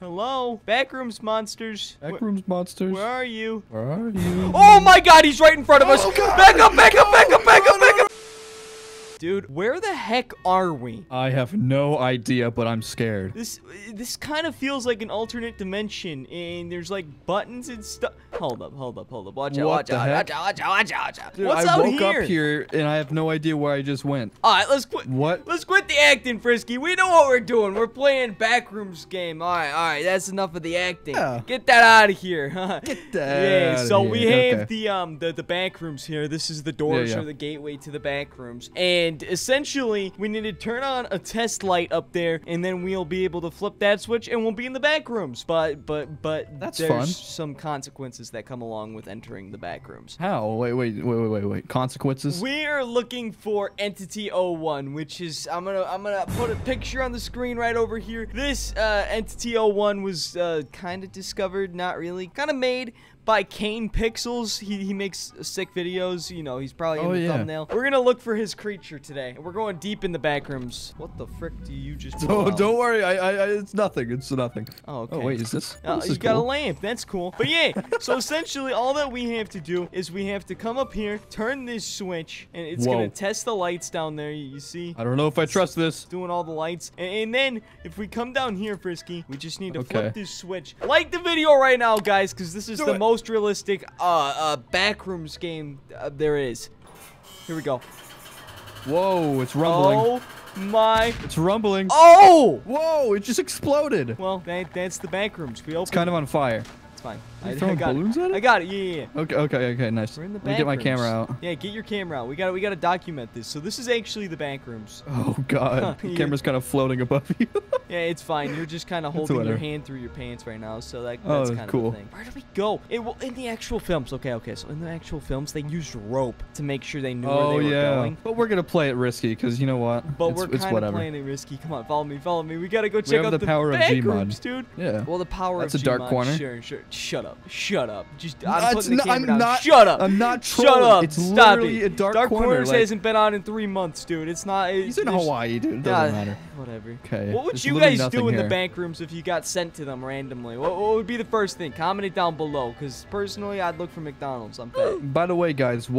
Hello? Backrooms monsters. Backrooms monsters. Where are you? Where are you? Oh my god, he's right in front of us! God. Back up, back up, back up, back up, back up! Dude, where the heck are we? I have no idea, but I'm scared. This kind of feels like an alternate dimension, and there's like buttons and stuff. Hold up, hold up, hold up. Watch out, watch out, watch out, watch out, watch out, watch out. Dude, what's up here? I woke up here, and I have no idea where I just went. All right, let's quit. What? Let's quit the acting, Frisky. We know what we're doing. We're playing Backrooms game. All right. That's enough of the acting. Yeah. Get that out of here. Get that out of here. So we have the Backrooms here. This is the doors or the gateway to the Backrooms, and essentially, we need to turn on a test light up there, and then we'll be able to flip that switch, and we'll be in the Backrooms. But there's some consequences that come along with entering the Backrooms. How? Wait. Consequences? We're looking for Entity 01, which is, I'm gonna put a picture on the screen right over here. This Entity 01 was kind of discovered, not really, kind of made by Kane Pixels. He makes sick videos. You know, he's probably in the thumbnail. We're gonna look for his creature today. And we're going deep in the Backrooms. What the frick do you just do? Oh, don't worry. I it's nothing. It's nothing. Oh, okay. Oh, wait, is this? Oh, this got a lamp. That's cool. But yeah, so essentially, all that we have to do is we have to come up here, turn this switch, and it's gonna test the lights down there. You see? I don't know if I trust this. Doing all the lights, and then if we come down here, Frisky, we just need to flip this switch. Like the video right now, guys, because this is the most realistic Backrooms game there is. Here we go. Whoa, it's rumbling. Oh my. It's rumbling. Oh! Whoa, it just exploded. Well, that's the Backrooms. It's kind of on fire. It's fine. I got balloons at it? I got it. Yeah. Okay, nice. We're in the Backrooms. Let me get my camera out. Yeah, get your camera out. We gotta document this. So this is actually the Backrooms. Oh god. The camera's kind of floating above you. Yeah, it's fine. You're just kind of holding your hand through your pants right now. So that's kind of cool. Thing. Where do we go? In the actual films. Okay. So in the actual films, they used rope to make sure they knew where they were going. But we're gonna play it risky because you know what? But we're kind of playing it risky. Come on, follow me. We gotta go check out the power of Backrooms, dude. Yeah. Well, the power of Gmod. That's a dark corner. Sure. Shut up. Just, I'm putting the camera down. Shut up. I'm not trolling. Shut up. It's literally a dark corner. Like, hasn't been on in 3 months, dude. It's not. He's in Hawaii, dude. It doesn't matter. Whatever. Okay. What would you guys do in the Backrooms if you got sent to them randomly? What would be the first thing? Comment it down below, because personally, I'd look for McDonald's. I'm fat. By the way, guys,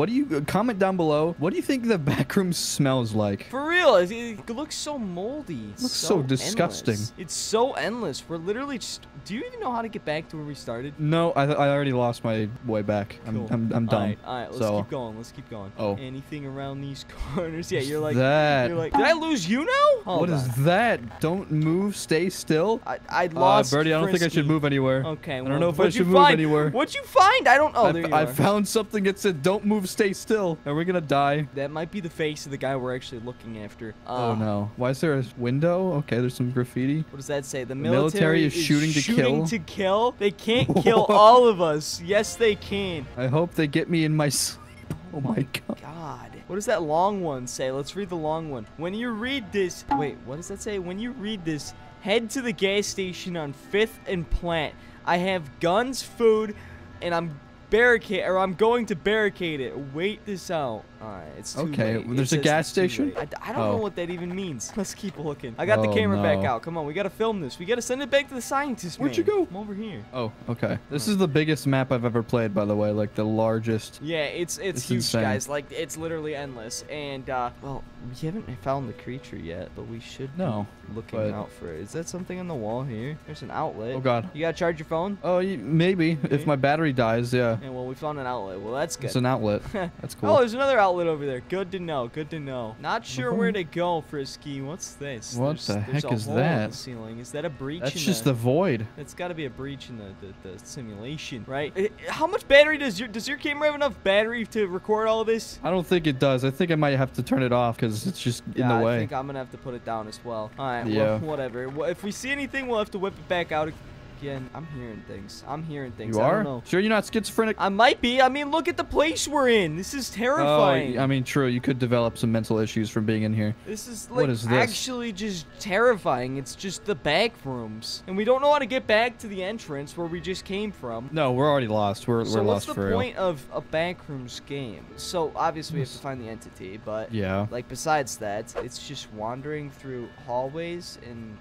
comment down below? What do you think the Backroom smells like? For real, it looks so moldy. It looks so disgusting. Endless. It's so endless. We're literally just. Do you even know how to get back to where we started? No, I already lost my way back. Cool. I'm done. All right, let's keep going. Oh. Anything around these corners? Yeah, you're like that. You're like, did I lose you now? Oh, what is that? Don't move. Stay still. I lost. Birdie, I don't think I should move anywhere. Okay. Well, I don't know if I should move anywhere. What'd you find? I don't know. I found something that said, "Don't move. Stay still." Are we gonna die? That might be the face of the guy we're actually looking after. Oh no! Why is there a window? Okay, there's some graffiti. What does that say? The military is shooting to kill. They can't kill all of us. Yes, they can. I hope they get me in my sleep. Oh my god. What does that long one say? Let's read the long one. When you read this, wait, what does that say? When you read this, head to the gas station on 5th and Plant. I have guns, food, and I'm going to barricade it. Wait this out. All right, it's too late. Okay, there's a gas station? I don't know what that even means. Let's keep looking. I got the camera back out. Come on, we got to film this. We got to send it back to the scientist, man. Where'd you go? I'm over here. Oh, okay. This is the biggest map I've ever played, by the way. Like, the largest. Yeah, it's huge, insane. Guys. Like, it's literally endless. And, well, we haven't found the creature yet, but we should be looking out for it. Is that something on the wall here? There's an outlet. Oh, God. You got to charge your phone? Oh, maybe. If my battery dies, yeah. And well, we found an outlet. Well, that's good. It's an outlet. That's cool. Oh, there's another outlet over there. Good to know. Good to know. Not sure where to go, Frisky. What's this? What the heck is that? Ceiling. Is that a breach? That's just the void. It's got to be a breach in the simulation, right? How much battery does your camera have enough battery to record all of this? I don't think it does. I think I might have to turn it off because it's just in the way. I think I'm gonna have to put it down as well. All right. Yeah. Well, whatever. If we see anything, we'll have to whip it back out. Again, I'm hearing things. You are? I don't know. Sure you're not schizophrenic? I might be. I mean, look at the place we're in. This is terrifying. Oh, I mean, true. You could develop some mental issues from being in here. This is, like, actually just terrifying. It's just the back rooms. And we don't know how to get back to the entrance where we just came from. No, we're already lost. We're lost for real. So what's the point of a Backrooms game? So, obviously, we have to find the entity, but, yeah, like, besides that, it's just wandering through hallways and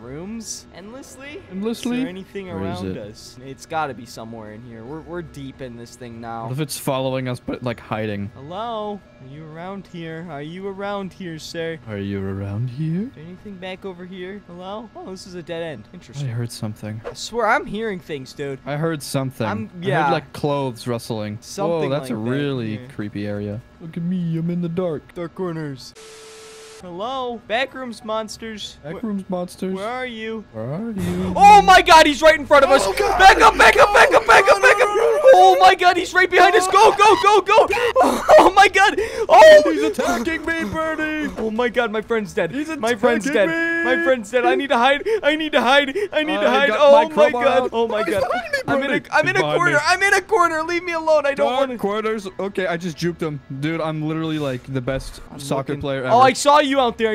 rooms endlessly. Is there anything around us? It's got to be somewhere in here. We're deep in this thing now. What if it's following us, but like hiding? Hello? Are you around here? Are you around here, sir? Are you around here? Is there anything back over here? Hello? Oh, this is a dead end. Interesting. I heard something. I swear I'm hearing things, dude. I heard something. Yeah. I heard like clothes rustling. Something. Oh, that's like a really creepy area. Look at me. I'm in the dark. Dark corners. Hello? Backrooms monsters. Backrooms monsters. Where are you? Oh my god, he's right in front of us. God. Back up, back up, back up, back up, back up. Oh my god, he's right behind us. Go, go, go, go. Oh my god. Oh, he's attacking me, Bernie. Oh my god, my friend's dead. My friend's dead. My friend's dead. I need to hide. I need to hide. Oh my god. Oh my god. I'm in a corner. I'm in a corner. Leave me alone. I don't want to. Corners. Okay, I just juked him. Dude, I'm literally like the best soccer player ever. Oh, I saw you out there.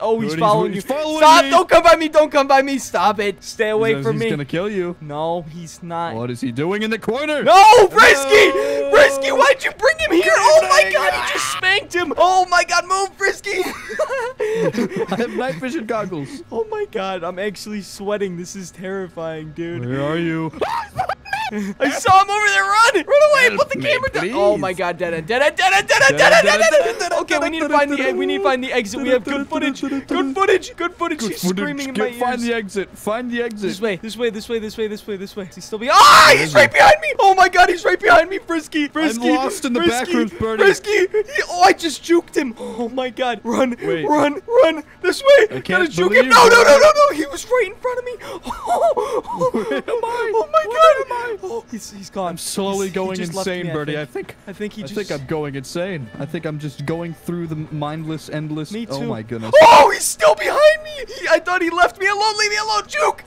Oh, he's following you. Stop. Don't come by me. Don't come by me. Stop it. Stay away from me. He's gonna kill you. No, he's not. What is he doing in the corner? No, Frisky. Frisky, why'd you bring him here? Oh my god, he just spanked him. Oh my god, move, Frisky. I have night vision goggles. Oh my god, I'm actually sweating. This is terrifying, dude. Where are you? I saw him over there. Run! Run away! Put the camera down! Oh my god, dead end, dead end, dead end, dead end, dead end, dead end. Okay, we need to find the exit. We have good footage. Good footage. She's screaming in my ears. Find the exit. This way. He's still behind. Ah! He's right behind me. Oh my god, he's right behind me, Frisky. I'm lost in the Backrooms, Bernie. Frisky. Oh, I just juked him. Oh my god. Run. This way. I can't juke him. No. He was right in front of me. Where am I? Oh my god. Oh, he's gone. I'm slowly going insane, Birdie. I think he just... I think I'm going insane. I think I'm just going through the mindless, endless... Me too. Oh, my goodness. Oh, he's still behind me. I thought he left me alone. Leave me alone, Juke.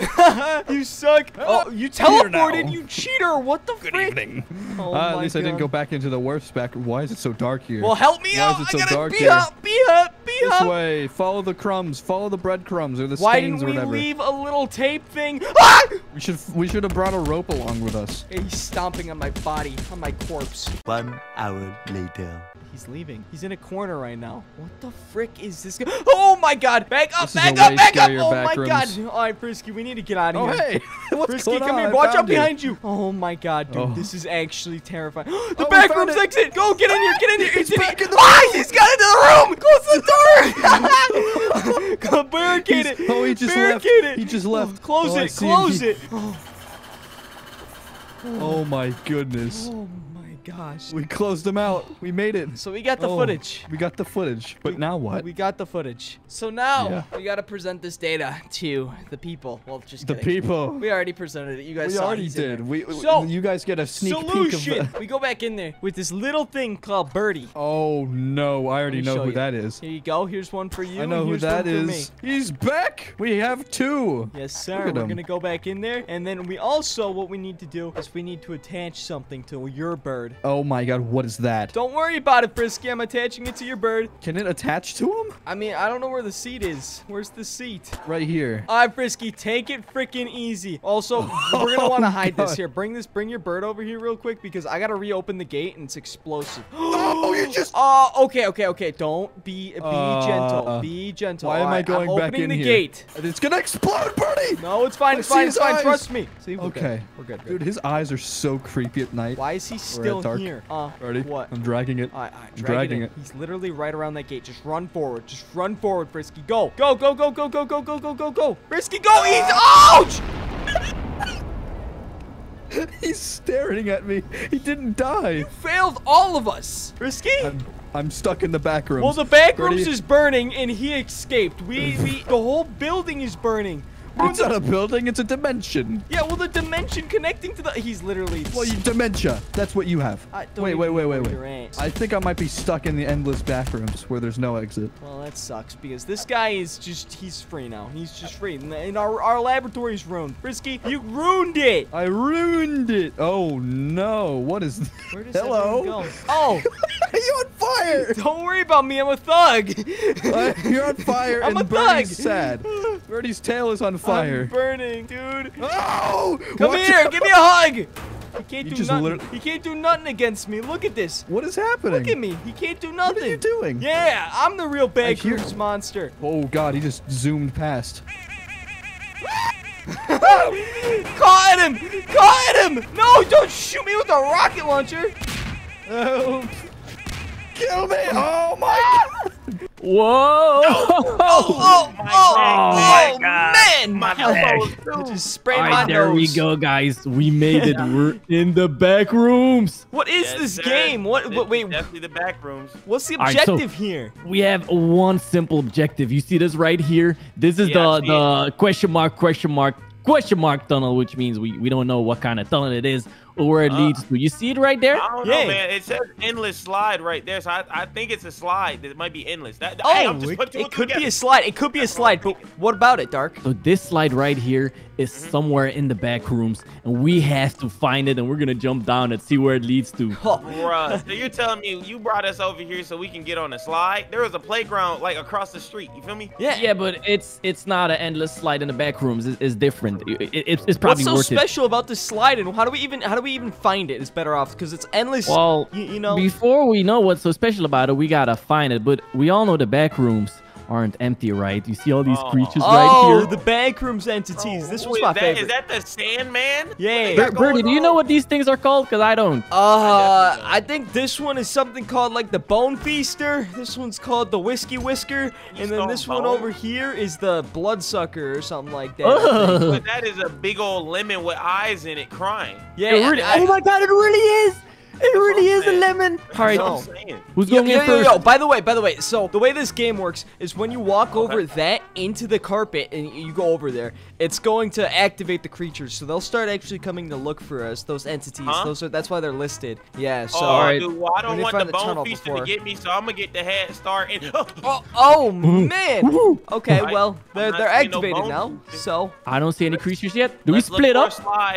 You suck. Oh, you teleported, you cheater. What the frick? Good evening. Oh, at least I didn't go back into the worst back. Why is it so dark here? Well, help me out. Why is it so dark here? Be up. This way. Follow the crumbs. Follow the breadcrumbs or the stains or whatever. Why didn't we leave a little tape thing? Ah! We should have brought a rope along with us. He's stomping on my body, on my corpse. 1 hour later. He's leaving. He's in a corner right now. What the frick is this? Oh my god! Back up! Oh my god! All right, Frisky, we need to get out of here. Oh hey, what's going on? Frisky, come here. Watch out behind you. Oh my god, dude, this is actually terrifying. The Backrooms exit. Go, get in here. He's back in the room. Ah, he's got into the room. Close the door. Barricade it. Oh, he just left. Close it. Oh my goodness. Oh my gosh. We closed him out. We made it. So we got the footage. We got the footage. But now what? We got the footage. So now we got to present this data to the people. Well, just kidding. The people. We already presented it. You guys saw it. We already did. You guys get a sneak peek of the... We go back in there with this little thing called Birdie. Oh no. I already know who that is. Here you go. Here's one for you. I know who that is. He's back. We have two. Yes, sir. We're going to go back in there. And then we also, what we need to do is we need to attach something to your bird. Oh my god, what is that? Don't worry about it, Frisky. I'm attaching it to your bird. Can it attach to him? I mean, I don't know where the seat is. Where's the seat? Right here. All right, Frisky, take it freaking easy. Also, we're gonna want to hide this here. Bring your bird over here real quick because I gotta reopen the gate and it's explosive. Oh, you just... Okay. Don't be gentle. Be gentle. Why am I going back in here? I'm opening the gate. It's gonna explode, Birdie. No, it's fine. It's fine. Trust me. See, we're good. Dude, his eyes are so creepy at night. Why is he still here? Birdie, what? I'm dragging it. I'm dragging it. He's literally right around that gate. Just run forward. Frisky. Go. Go. Frisky, go. Ouch! He's staring at me. He didn't die. You failed all of us. Frisky? I'm stuck in the Backrooms. Well, the Backrooms is burning and he escaped. The whole building is burning. It's not a building, it's a dimension. Yeah, well, the dimension connecting to the... He's literally... Well, dementia. That's what you have. Wait. I think I might be stuck in the endless bathrooms where there's no exit. Well, that sucks because this guy is just... He's free now. He's just free. And our laboratory's ruined. Frisky, you ruined it. I ruined it. Oh, no. What is... This? Where does everyone go? Oh. You're on fire. Don't worry about me. I'm a thug. You're on fire. I'm a thug. Birdie's sad. Birdie's tail is on fire. I'm burning, dude. Oh! Come here. Give me a hug. He can't do nothing. He can't do nothing against me. Look at this. What is happening? Look at me. He can't do nothing. What are you doing? Yeah, I'm the real Backrooms monster. Oh, God. He just zoomed past. Caught him. Caught him. No, don't shoot me with a rocket launcher. Oh, kill me. Oh, my God. Whoa! Oh, my God. Man! My elbow just sprayed my nose. There we go, guys. We made it. We're in the back rooms. What is this game? What? Wait. Definitely the back rooms. What's the objective here? We have one simple objective. You see this right here? This is the question mark tunnel, which means we don't know what kind of tunnel it is or where it leads to. You see it right there? I don't know, man. It says endless slide right there, so I think it's a slide that might be endless. It could be a slide. It could be a slide, but what about it, Dark? So this slide right here is somewhere in the back rooms, and we have to find it, and we're going to jump down and see where it leads to. Bruh, so you're telling me you brought us over here so we can get on a slide? There was a playground, like, across the street. You feel me? Yeah, but it's not an endless slide in the back rooms. It's different. It's probably worth it. What's so special about this slide, and how do we even find it? It's better off because it's endless. Well, you know, before we know what's so special about it, we got to find it, but we all know the back rooms aren't empty, right? You see all these creatures right here? Oh, the Backrooms entities. This was my favorite. Is that the Sandman? Yeah. Birdie, do you know what these things are called? Because I don't. I think this one is something called, like, the Bone Feaster. This one's called the Whiskey Whisker. And then this one over here is the Bloodsucker or something like that. But that is a big old lemon with eyes in it crying. Yeah. Oh, my God, it really is. It really is a lemon. All right. Who's going in first? By the way, so the way this game works is when you walk over that into the carpet and you go over there, it's going to activate the creatures. So they'll start actually coming to look for us, those entities. That's why they're listed. Yeah, so. All right. Dude, well, I don't want the Bone Feaster to get me, so I'm going to get the head start. Oh, man. Okay, well, they're activated now, so. I don't see any creatures yet. Do we split up?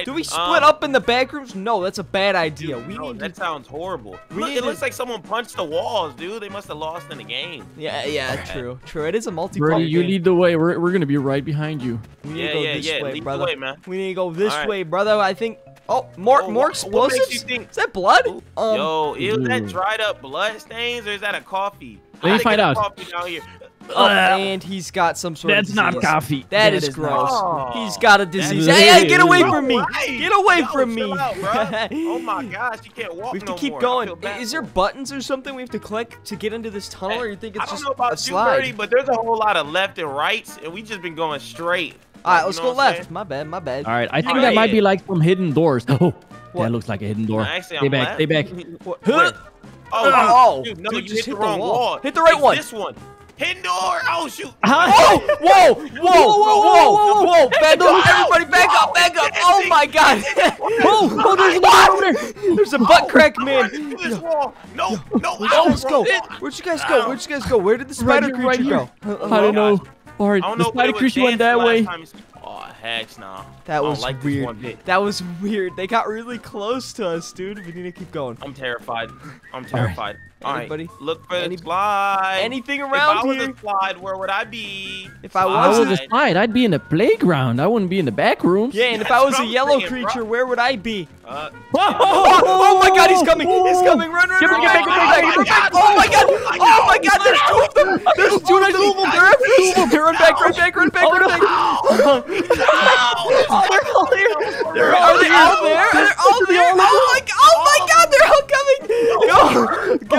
Do we split up in the back rooms? No, that's a bad idea. We need to. That sounds horrible. It looks like someone punched the walls, dude. They must have lost in the game. Yeah, true. It is a multiplayer game. You lead the way. We're going to be right behind you. We need to go this way, brother. Lead the way, man. We need to go this way, brother. I think... Oh, more explosives? Is that blood? Yo, is that dried up blood stains or is that a coffee? Let me find out. Coffee down here. And he's got some sort of disease. That's not coffee. That is gross. He's got a disease. Hey, get away from me. Get away from me. Out, bro. Oh, my gosh. You can't walk. We have to keep going. Is there buttons or something we have to click to get into this tunnel? Or you think it's just a slide? I don't know about you, Birdie, but there's a whole lot of left and rights, and we've just been going straight. All right, let's go left. My bad. All right, I think that might be like some hidden doors. Oh, that looks like a hidden door. Stay back. Stay back. Oh, no, you hit the wrong wall. Hit the right one. This one. Hidden door! Oh, shoot! Whoa! Back up! Everybody back up! Oh, my God! Oh, there's a guy over there! There's a butt crack, man! No! Let's go! Where'd you guys go? Where did the spider creature go? I don't know. All right, the spider creature went that way. Oh, heck no. That was weird. That was weird. They got really close to us, dude. We need to keep going. I'm terrified. All right, look for the slide. Anything around here. If I was a slide, where would I be? If I was a slide, I'd be in the playground. I wouldn't be in the back rooms. Yeah, and if I was a yellow creature, where would I be? Oh, my God, he's coming. He's coming. Run, get back. Oh, my God, there's two of them. There's two of them. Run back. They're all there. Oh, my God, they're all coming.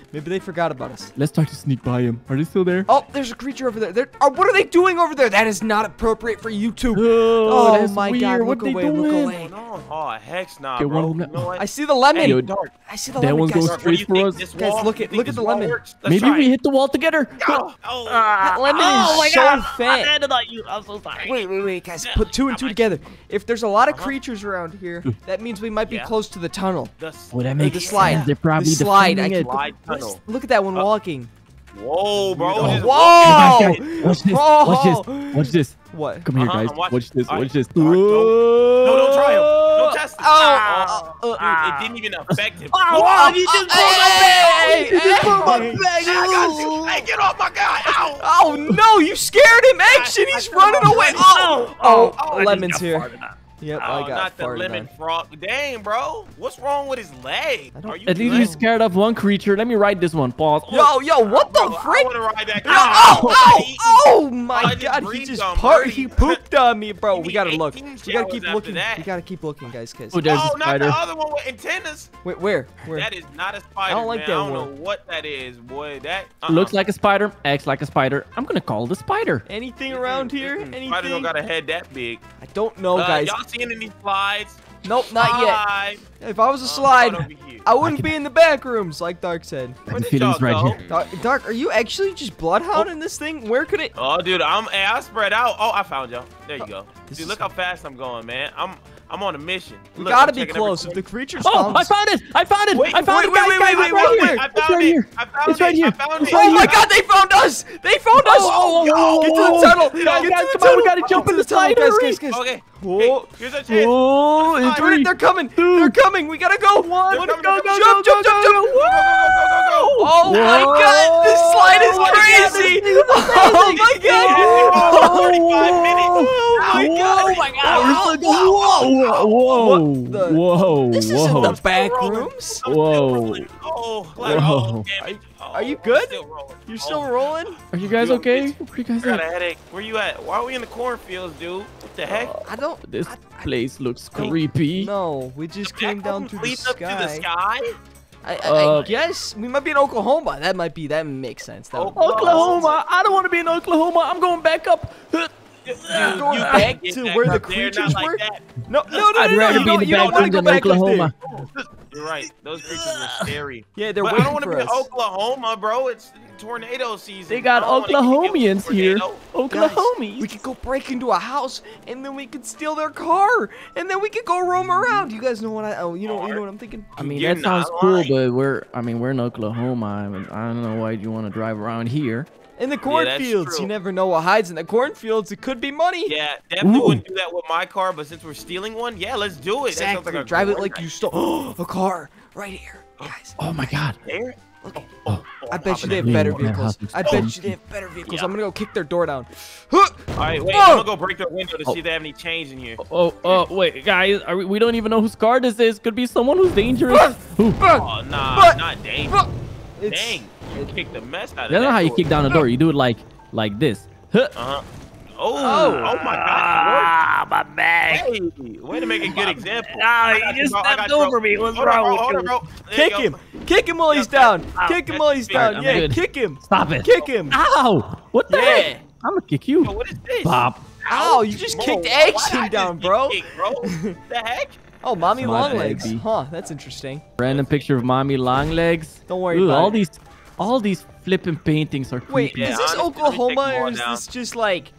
Maybe they forgot about us. Let's try to sneak by him. Are they still there? Oh, there's a creature over there. Oh, what are they doing over there? That is not appropriate for YouTube. Oh my weird. God. Look away. Look away. Oh, heck nah, okay, bro. You know I see the lemon. Hey, dark. I see the lemon. That one goes straight for us. Guys, look at the lemon. Maybe we hit the wall together. Oh, that lemon is so fat. I'm so sorry. Wait, guys. Put two and two together. If there's a lot of creatures around here, that means we might be close to the tunnel. Well, that makes sense. They're probably the slide tunnel. Look at that one walking. Whoa, bro. Whoa. Watch this. Watch this. Watch this. What? Come here, guys. Watch this. Watch this. No, don't try him. Don't test him. It didn't even affect him. Oh, you just pulled my bag. You just pulled my bag. I got you. Hey, get off my guy. Ow. Oh, no. You scared him. Action. He's running away. Oh, lemon's here. Yep, I got not the lemon frog. Dang, bro. What's wrong with his leg? At least you're scared of one creature. Let me ride this one. Pause. Yo, what the frick? I want to ride that guy. Oh, my God. He just he pooped on me, bro. We got to look. We got to keep looking. We got to keep looking, guys. Oh, there's a spider. Not the other one with antennas. Wait, where? That is not a spider, I don't like that one. I don't know what that is, boy. That looks like a spider. Acts like a spider. I'm going to call the spider. Anything around here? Anything? Spider don't got a head that big. I don't know, guys. Seen any slides? Nope, not yet. If I was a slide, I wouldn't be in the back rooms like Dark said. Dark, are you actually just bloodhounding this thing? Where could it? Oh, dude, I spread out. Oh, I found y'all. There you go. Dude, look how fast I'm going, man. I'm on a mission. We gotta be close. If the creature's I found it! I found it! I found it! Wait, I found it! It's right here! Oh my God! They found us! They found us! Get to the tunnel! Get to the tunnel! We gotta jump in the tunnel, guys. Okay. Whoa! Here's a chance. Whoa! They're coming! They're coming! We gotta go! Jump! Jump! Oh my God! This slide is crazy! Oh my God! 45 minutes! Oh my God! Whoa! This is in the back rooms. Whoa! Are you good? You're still rolling? Are you guys okay? Where you guys at? I got a headache. Where you at? Why are we in the cornfields, dude? What the heck? I don't. This place looks creepy. No, we just came down through the sky. I guess we might be in Oklahoma. That makes sense. Oklahoma! I don't want to be in Oklahoma. I'm going back up. You're going back to where the creatures were? No, I'd rather be in the back rooms in Oklahoma. You're right. Those creatures are scary. Yeah, they're waiting for us. But I don't want to be in Oklahoma, bro. It's tornado season. They got Oklahomians here. Oklahomies. Guys, we could go break into a house, and then we could steal their car, and then we could go roam around. You guys know what you know what I'm thinking? I mean, that sounds cool, but we're in Oklahoma. I don't know why you want to drive around here. In the cornfields, you never know what hides in the cornfields. It could be money. Yeah, definitely wouldn't do that with my car, but since we're stealing one, yeah, let's do it. Exactly. Like drive it like you stole a car right here, guys. Oh my God. There? Look. I bet you they have better vehicles. I bet you they have better vehicles. Yeah. I'm gonna go kick their door down. All right, wait. I'm gonna go break their window to see if they have any change in here. Wait, guys. We don't even know whose car this is. Could be someone who's dangerous. Not dangerous. Dang. You kick the mess out of that. That's not how you kick down the door. You do it like this. Oh my God. My bag. Hey, way to make a good example. You just stepped over me. What's wrong with you? Kick him. Kick him while he's down. Kick him while he's down. Yeah, kick him. Stop it. Kick him. Ow. What the heck? I'm going to kick you. What is this? Pop. Ow, you just kicked action down, bro. What the heck? Oh, Mommy Longlegs. Huh, that's interesting. Random picture of Mommy Longlegs. Don't worry about it. All these flipping paintings are creepy. Wait, is this Oklahoma or is this just like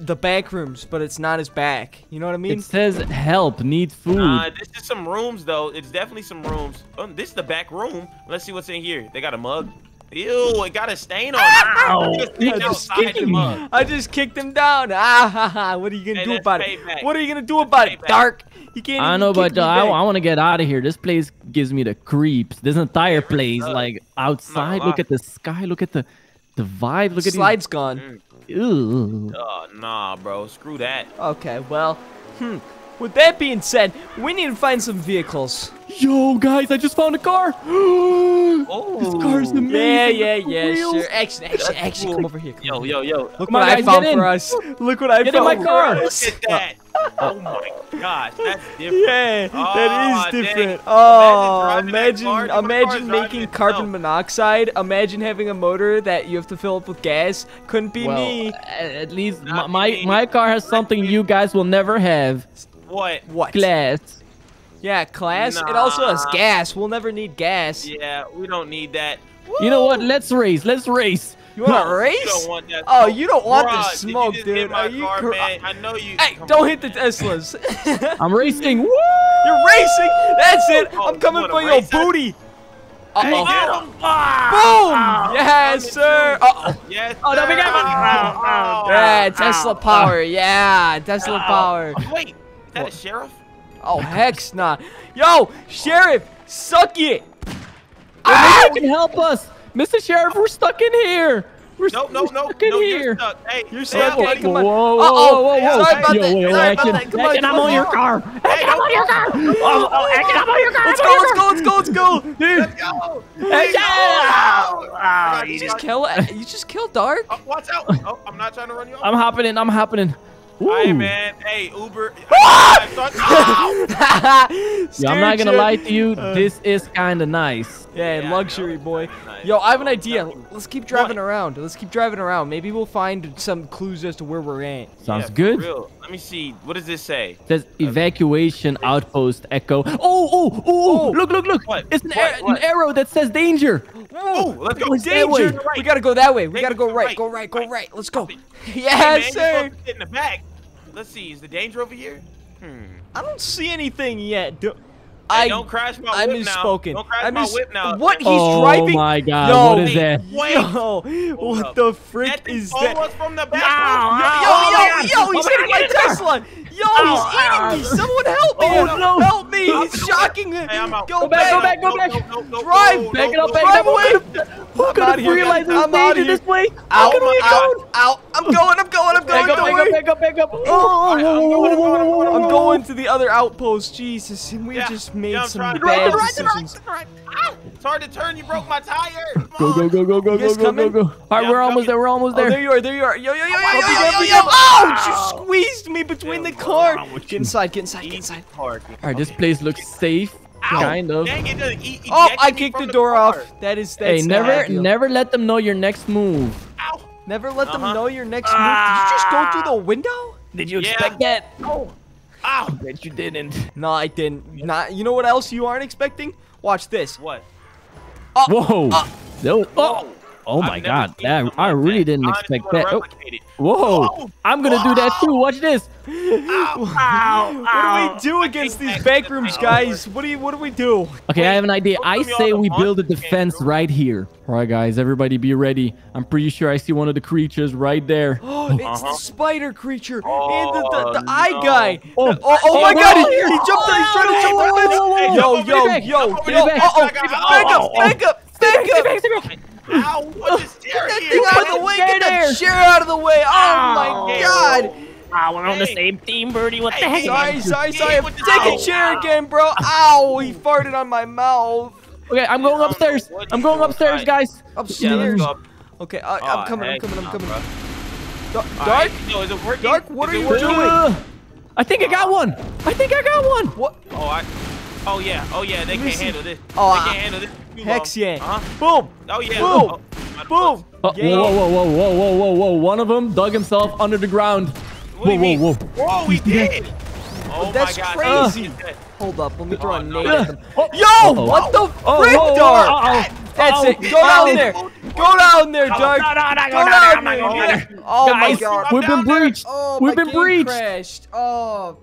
the back rooms, but it's not as back? You know what I mean? It says help, need food. This is some rooms though. It's definitely some rooms. Oh, this is the back room. Let's see what's in here. They got a mug. Ew, it got a stain on it. I just kicked him down. What are you gonna do about it? What are you gonna do about it, Dark? You can't. I know, but I want to get out of here. This place gives me the creeps. This entire place, like outside. Look at the sky. Look at the vibe. Look at slide's gone. Ew. Nah, bro. Screw that. Okay, well, with that being said, we need to find some vehicles. Yo, guys, I just found a car. This car is amazing. Yeah, sure. Action, come over here. Yo. Look what I found for us. Look what I found. Get in my car. Look at that. Oh my gosh, that's different. Yeah, oh, that is different. Dang. Oh, imagine making carbon monoxide. Imagine having a motor that you have to fill up with gas. Couldn't be me. At least my car has something you guys will never have. What? What? Glass. Yeah, class. Nah. It also has gas. We'll never need gas. Yeah, we don't need that. Woo! You know what? Let's race. Let's race. You want to race? Don't want that smoke. Oh, you don't want the smoke, dude. Are you crazy? I know you. Hey, don't hit the Teslas. I'm racing. Woo! You're racing. That's it. Oh, I'm coming for your booty. Uh-oh. Boom! Ah, yes, sir. Uh-oh. Yes, sir. Oh, no, we got one. Yeah, Tesla power. Yeah, Tesla power. Wait, is that a sheriff? Oh, heck nah. Yo, sheriff, suck it. Ah! You can help us. Mr. Sheriff, we're stuck in here. We're stuck in here. You're stuck. Hey, you're stuck. Hey, whoa, whoa. Sorry about that. Come on. I'm on your car. Hey, I'm on your car. I'm on your car. Let's go. Dude. Let's go. You just kill Dark? Watch out. Oh, I'm not trying to run you off. I'm hopping in. Hey, man. Hey, Uber. Yo, I'm not going to lie to you. This is kind of nice. Yeah, luxury, boy. Nice. Yo, I have an idea. Let's keep driving around. Maybe we'll find some clues as to where we're at. Sounds good. Let me see. What does this say? It says evacuation outpost echo. Oh. Look. What? It's an arrow that says danger. Oh, let's go. Danger. We got to go that way. We got to go right. Go right. Let's go. Yes, sir. Get in the back. Let's see. Is the danger over here? I don't see anything yet. Don't crash my whip now. What? He's driving? Oh, my God. Yo, what is that? Yo, what the frick is that? Almost from the back. Yo, he's hitting my Tesla. Yo, he's eating me. Someone help me. Help me. He's shocking me. Go back. Drive. Back it up. Who could have realized it was danger this way? How can we go? I'm going. Back up. Oh, I'm going to the other outpost. Jesus, and we just made some bad decisions. It's hard to turn. You broke my tire. Go. All right, we're almost there. Oh, there you are. Yo. Oh, you squeezed me between the car. Get inside. All right, this place looks safe. Kind of. Dang, I kicked the door off. That's never let them know your next move. Ow. Never let them know your next move. Did you just go through the window? Did you expect that? Oh. I bet you didn't. No, I didn't. Not. You know what else you aren't expecting? Watch this. What? Whoa. Oh my God. I really didn't expect that. Whoa. I'm going to do that too. Watch this. What do we do against these backrooms, guys? What do we do? Okay, I have an idea. I say we build a defense right here. All right, guys. Everybody be ready. I'm pretty sure I see one of the creatures right there. Oh, it's the spider creature. And the eye guy. Oh my God. He jumped. He's trying to jump the fence. Yo. Back up. Ow, what is there? Get the chair out of the way. Oh my God. Wow, we're on the same team, Birdie. What the heck? Sorry. Take a chair again, bro. Ow, he farted on my mouth. Okay, I'm going upstairs. Guys. Upstairs. Okay, I'm coming. Dark? No, is it working? Dark, what are you doing? I think I got one. What? Oh yeah, they can't handle this. Hex yeah. Boom. Oh yeah. Boom. Boom. Whoa. One of them dug himself under the ground. Whoa. Whoa, he did. Oh, that's crazy. Hold up, let me throw a nade at them. Yo, what the frick, Dark? That's it. Go down there, Dark. No, go down there. Oh my God. We've been breached. Oh.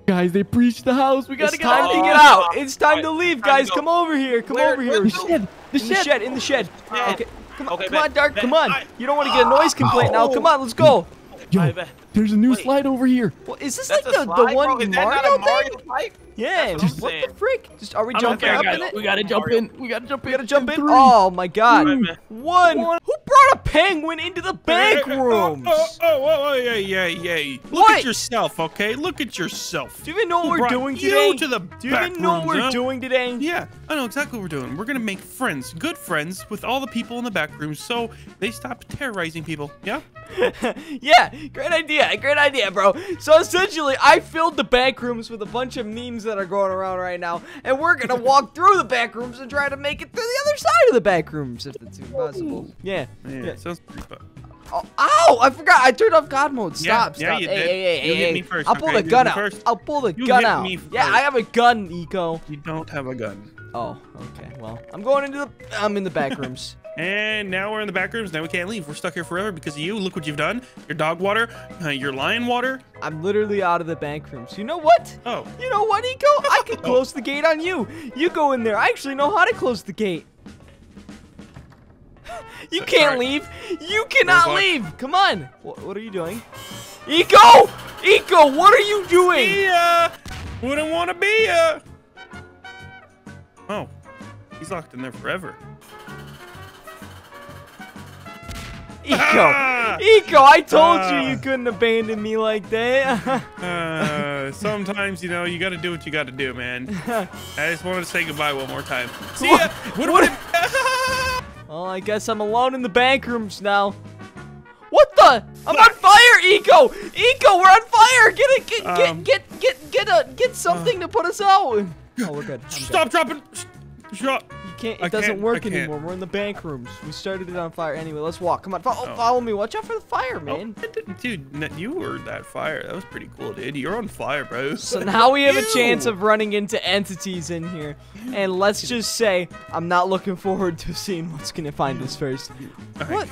Guys, they breached the house. We gotta get out. It's time to get out. It's time to leave, guys. Come over here. In the shed. Okay. Come on, Dark. Come on. You don't want to get a noise complaint now. Come on, let's go. Yo, there's a new slide over here. Well, is this like the one Mario thing? Yeah. What the frick? Are we jumping up in it? We gotta jump in. Oh my God. One. Who brought a penguin into the backrooms? Look at yourself, okay? Look at yourself. Do you even know what we're doing today? Yeah, I know exactly what we're doing. We're gonna make friends, good friends, with all the people in the backrooms, so they stop terrorizing people. Yeah. Yeah, great idea, bro. So essentially, I filled the back rooms with a bunch of memes that are going around right now, and we're gonna walk through the back rooms and try to make it through the other side of the back rooms if it's possible. Yeah. Yeah. Sounds pretty fun. Oh, ow! I forgot. I turned off God mode. Stop! Yeah, stop! You hey, you hit me first. I'll pull the gun out. I'll pull the gun out. Yeah, I have a gun, Eco. You don't have a gun. Oh, okay. Well, I'm going into the. I'm in the back rooms. And now we're in the back rooms. Now we can't leave. We're stuck here forever because of you. Look what you've done. Your dog water, your lion water. I'm literally out of the back rooms. You know what? Oh. You know what, Eco? I can close the gate on you. You go in there. I actually know how to close the gate. You can't leave. You cannot leave. Come on. What are you doing? Eco! Eco, what are you doing? Yeah. Wouldn't want to be ya. Oh. He's locked in there forever. Eco, Eco, I told you couldn't abandon me like that. Sometimes, you know, you got to do what you got to do, man. I just wanted to say goodbye one more time. See ya. Well, I guess I'm alone in the bank rooms now. What the? I'm on fire, Eco. Eco, we're on fire. Get something to put us out. Oh, we're good. Stop dropping. It doesn't work anymore. We're in the bank rooms. We started it on fire. Anyway, let's walk. Come on, follow me. Watch out for the fire, man. Oh, dude, you were that fire. That was pretty cool, dude. You're on fire, bro. So now we have a chance of running into entities in here. And let's just say I'm not looking forward to seeing what's gonna find us first. All right, all right,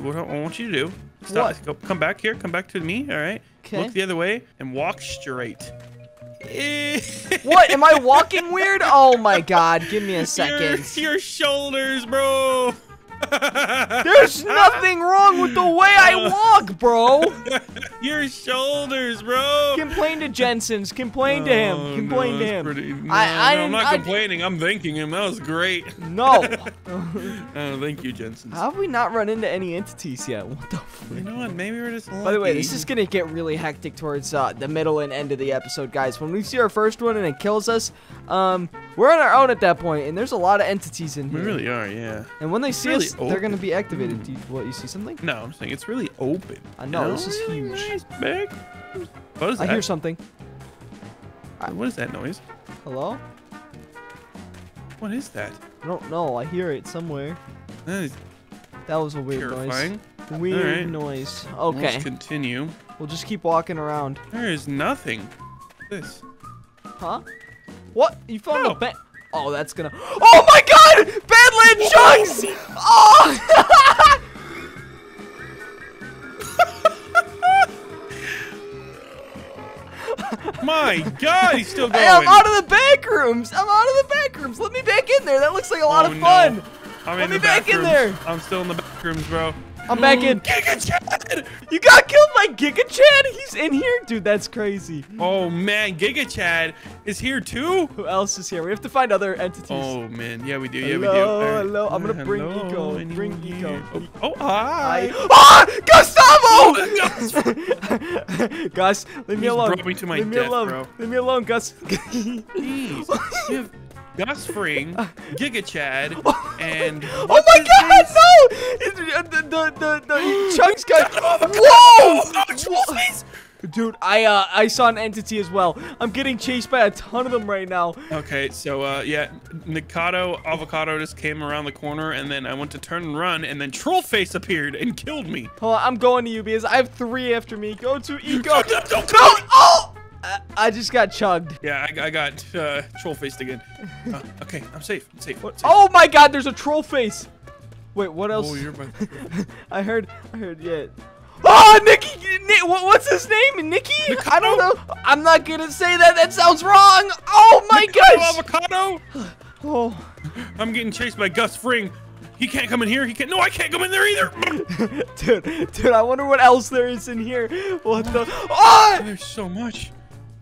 what I want you to do? Stop. What? Come back here. Come back to me. All right. Okay. Look the other way and walk straight. What? Am I walking weird? Oh my god, give me a second. Your shoulders, bro. There's nothing wrong with the way I walk, bro. Your shoulders, bro. Complain to Jensen's. Complain to him. Complain to him. I'm not complaining. I'm thanking him. That was great. No. Thank you, Jensen's. How have we not run into any entities yet? What the fuck? You know what? Maybe we're just lucky. By the way, this is going to get really hectic towards the middle and end of the episode, guys. When we see our first one and it kills us, we're on our own at that point, and there's a lot of entities in here. We really are, yeah. And when they see us, they're going to be activated. What, you see something? No, I'm saying it's really open. I know, this is huge. Nice, big. What is that? I hear something. What is that noise? Hello? What is that? I don't know. I hear it somewhere. That was a weird noise. Weird noise. Okay. Let's continue. We'll just keep walking around. There is nothing. What's this? Huh? What? You found a bed? Oh, that's gonna. Oh my god! Badland Chunks! Oh! My god, he's still going. Hey, I'm out of the back rooms! I'm out of the back rooms! Let me back in there! That looks like a lot of fun! No. Let me back in there! I'm still in the back rooms, bro. I'm back in. Giga Chad! You got killed by Giga Chad? He's in here? Dude, that's crazy. Oh, man. Giga Chad is here, too? Who else is here? We have to find other entities. Oh, man. Yeah, we do. Yeah, we do. Right. Hello. I'm going to bring Eco. Bring Eco. Oh, hi. Ah! Gustavo! Gus, leave me alone. Brought me to my death, bro. Leave me alone, Gus. Please. Gus freeing, Giga Chad, and oh my god, no! The Chunks guy. Whoa! Dude, I saw an entity as well. I'm getting chased by a ton of them right now. Okay, so yeah, Nikado Avocado just came around the corner, and then I went to turn and run, and then Trollface appeared and killed me. Hold on, I'm going to you because I have three after me. Go to Eco. Don't go! Oh! I just got chugged. Yeah, I got troll-faced again. Okay, I'm safe. I'm safe. Oh my god, there's a troll face. Wait, what else? Oh, you're my I heard, yeah. Oh, what's his name? Nikki? Nikado? I don't know. I'm not gonna say that. That sounds wrong. Oh my gosh. Avocado? Oh. I'm getting chased by Gus Fring. He can't come in here. He can't. No, I can't come in there either. dude, I wonder what else there is in here. What the? Oh! There's so much.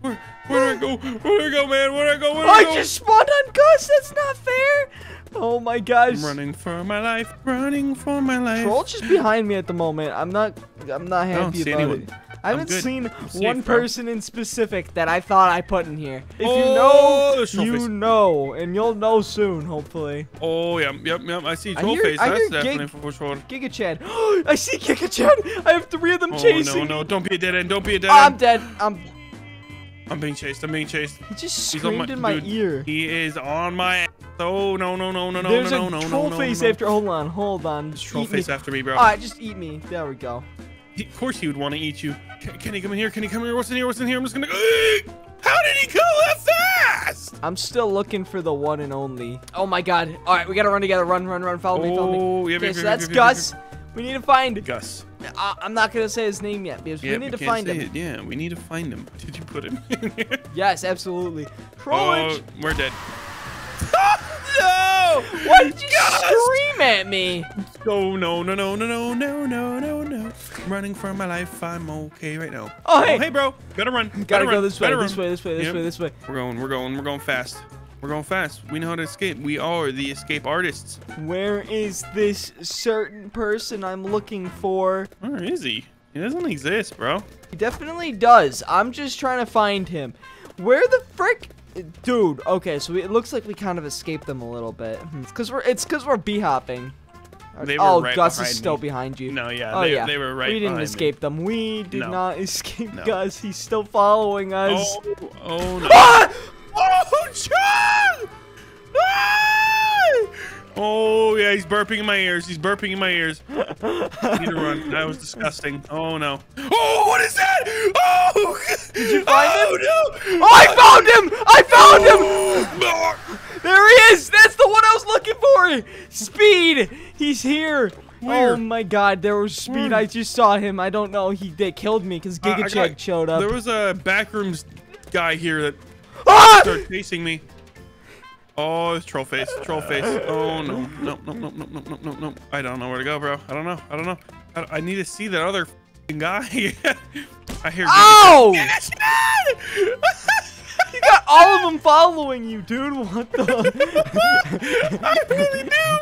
Where do I go? Where do I go, man? Where do I go? Where do I go? I just spawned on Gus. That's not fair. Oh my gosh. I'm running for my life. Running for my life. Troll's just behind me at the moment. I'm not happy about it. I haven't seen one person in specific that I thought I put in here. If you know, and you'll know soon, hopefully. Oh, yeah, yep, yep. I see Trollface. That's definitely for sure. Giga Chad. I see Giga Chad. I have three of them chasing. Oh, no, no. Don't be a dead end. Don't be a dead end. I'm dead. I'm being chased. I'm being chased. He just screamed in my ear. He is on my ass. Oh, no, no, no, no, no, no, no, no, no. There's a Trollface after. Hold on, hold on. Trollface after me, bro. All right, just eat me. There we go. Of course he would want to eat you. Can he come in here? Can he come in here? What's in here? What's in here? I'm just going to go. How did he go that fast? I'm still looking for the one and only. Oh, my God. All right, we got to run together. Run, run, run. Follow me, follow me. Yeah, okay, so that's Gus. We need to find Gus. I'm not going to say his name yet because we need to find him. Yeah, we need to find him. Did you put him in here? Yes, absolutely. Trollage. Oh, we're dead. Oh, no! Why did you scream at me? Oh, no, no, no, no, no, no, no, no, no. I'm running for my life. I'm okay right now. Oh, hey. Oh, hey, bro. Gotta run. Gotta go this way, this way, this way, this way, this way. We're going fast. We're going fast. We know how to escape. We are the escape artists. Where is this certain person I'm looking for? Where is he? He doesn't exist, bro. He definitely does. I'm just trying to find him. Where the frick... Dude, okay, so it looks like we kind of escaped them a little bit. It's because we're b-hopping. Oh, right, Gus is still behind you. No, yeah, they were right. We didn't escape them. We did not escape Gus. He's still following us. Oh, oh no! Ah! Oh, John! Ah! Oh yeah, he's burping in my ears. He's burping in my ears. I need to run. That was disgusting. Oh no. Oh, what is that? Oh! Did you find him? No! Oh, I found him! I found him! There he is! That's the one I was looking for! Speed! He's here! Where? Oh my God, there was Speed. I just saw him. I don't know. They killed me because Giga Chad showed up. There was a Backrooms guy here that started chasing me. Oh, it's Trollface. Trollface. Oh no. No, no, no, no, no, no, no. I don't know where to go, bro. I don't know. I don't know. I need to see that other guy. I hear. Oh! You got all of them following you, dude. What the? I really do,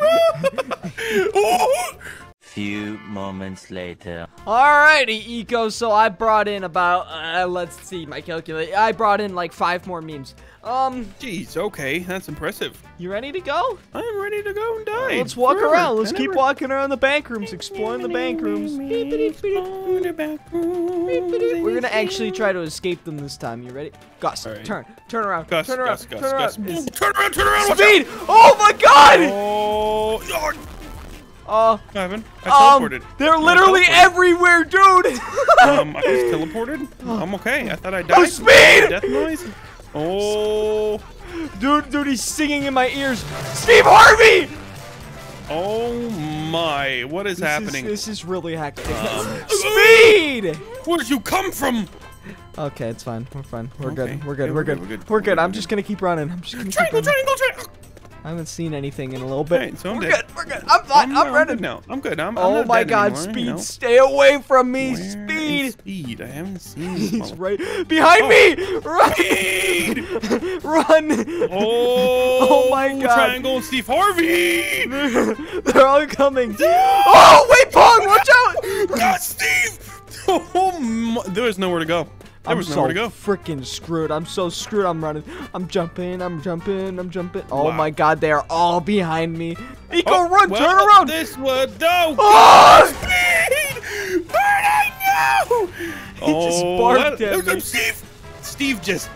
bro. Oh. Few moments later. Alrighty, Eco. So I brought in about let's see, my calculator. I brought in like 5 more memes. Jeez. Okay, that's impressive. You ready to go? I'm ready to go and die. Well, let's walk around. Let's keep walking around the Backrooms, exploring the Backrooms. We're gonna actually try to escape them this time. You ready? Gus, turn around. Gus, turn around. Turn around. Turn around. Speed! Oh my God! Oh. I teleported. They're literally everywhere, dude. I just teleported. I'm okay. I thought I died. Oh, Speed! Death noise. Oh, dude, he's singing in my ears. Steve Harvey! Oh my! What is happening? This is really hectic. Speed! Where'd you come from? Okay, it's fine. We're fine. We're good. We're good. Yeah, we're good. I'm just gonna keep running. Triangle. I haven't seen anything in a little bit. Right, so we're good. I'm fine. I'm ready. No, I'm good. Oh my God, anymore. Speed! You know? Stay away from me, Speed! Speed! I haven't seen. He's right behind me. Run! Speed! Run! Oh my God! Triangle, Steve Harvey! They're all coming. Oh wait, Pong! Watch out! God, Steve! Oh my, there is nowhere to go. I'm so freaking screwed. I'm so screwed. I'm running. I'm jumping. I'm jumping. I'm jumping. Oh wow. My God, they are all behind me. Eco, run! Well, turn around. This would go. Oh, Speed! He just barked at me. Steve just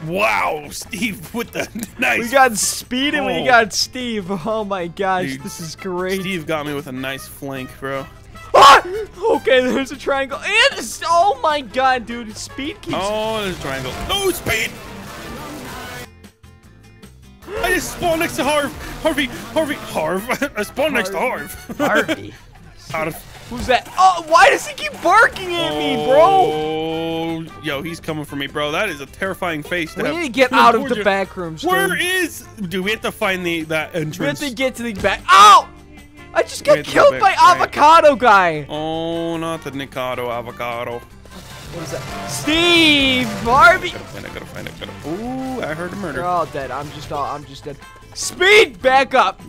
Steve with the nice. We got Speed and we got Steve. Oh my gosh, dude, this is great. Steve got me with a nice flank, bro. Okay, there's a triangle. And oh my God, dude, Speed keeps. Oh, there's a triangle. No, Speed! I just spawned next to Harvey. I spawned next to Harvey. Who's that? Oh, why does he keep barking at me, bro? Oh, yo, he's coming for me, bro. That is a terrifying face. We need to get out of the Backrooms. Where is? Dude, we have to find that entrance. We have to get to the back. Oh! I just got killed by avocado guy. Oh, not the Nikado avocado. What is that? Steve Harvey. Ooh, I heard a murder. They're all dead. I'm just dead. Speed, back up,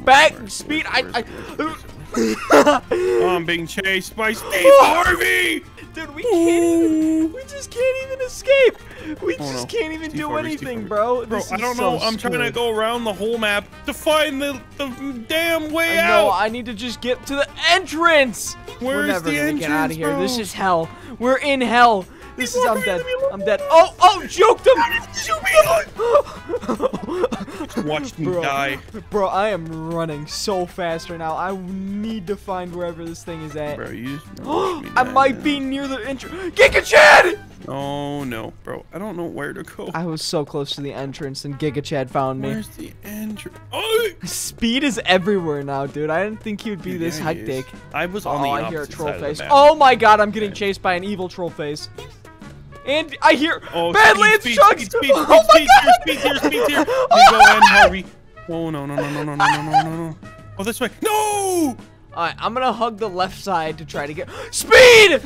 Speed. I'm being chased by Steve Harvey. Dude, we can't even, we just can't even escape. We just can't even do anything, bro. Bro, I don't know. I'm trying to go around the whole map to find the damn way out. No, I need to just get to the entrance. Where's the entrance? We're never gonna get out of here. This is hell. We're in hell. This is, I'm dead. I'm dead. Oh, oh, juked him! Juked him! Watch me die. Bro, I am running so fast right now. I need to find wherever this thing is at. Bro, you just I might be near the entrance. Giga Chad! Oh, no, bro. I don't know where to go. I was so close to the entrance, and Giga Chad found me. Where's the entrance? Oh! Speed is everywhere now, dude. I didn't think he would be this hectic. I was on the opposite side of the map. Oh, my God. I'm getting chased by an evil troll face. And I hear Badlands Chugs! Oh my God! Speed's here! Oh no no no no no no no no no! Oh, this way! No! Alright, I'm gonna hug the left side to try to get Speed!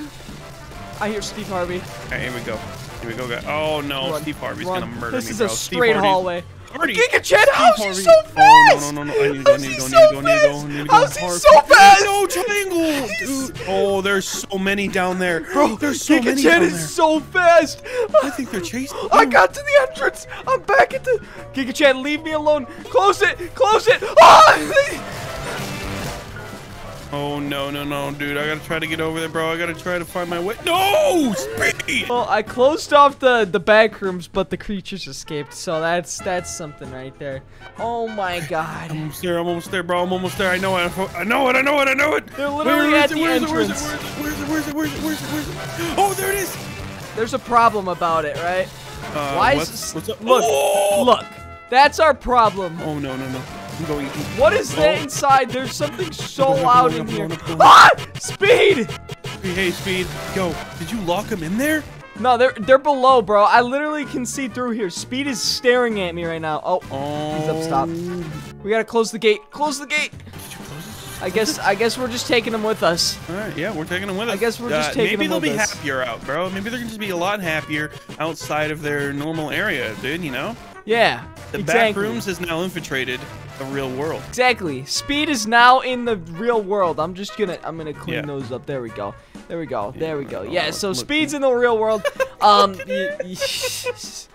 I hear Steve Harvey. Alright, here we go. Here we go, guys. Oh no, Steve Harvey's gonna murder me, bro. This is a straight hallway. Giga Chad, how's he so fast? Oh no no no! I need to go. How's he so fast? No triangle. Oh, there's so many down there, bro. There's so many. Giga Chad is so fast. I think they're chasing. I got to the entrance. I'm back at the. Giga Chad, leave me alone. Close it. Close it. Oh no no no, dude! I gotta try to get over there, bro. I gotta try to find my way. No, Speed! Well, I closed off the back rooms, but the creatures escaped, so that's something right there. Oh my God! I'm almost there, bro. I'm almost there. I know it. I know it. I know it. I know it. They're literally at the entrance. Where's it? Where's it? Where's it? Where's it? Where's it? Oh, there it is. There's a problem about it, right? Why is look? Look, that's our problem. Oh no no no. What is that inside? There's something so loud in here. Ah! Speed! Hey, Speed. Yo, did you lock him in there? No, they're below, bro. I literally can see through here. Speed is staring at me right now. Oh, he's up. Stop. We gotta close the gate. Close the gate. I guess we're just taking them with us. All right, yeah, we're taking them with us. I guess we're just taking them with us. Maybe they'll be happier out, bro. Maybe they're gonna just be a lot happier outside of their normal area, dude. You know? Yeah. The back rooms is now infiltrated. The real world. Exactly. Speed is now in the real world. I'm gonna clean those up. There we go. There we go. There we go. Yeah. So Speed's in the real world.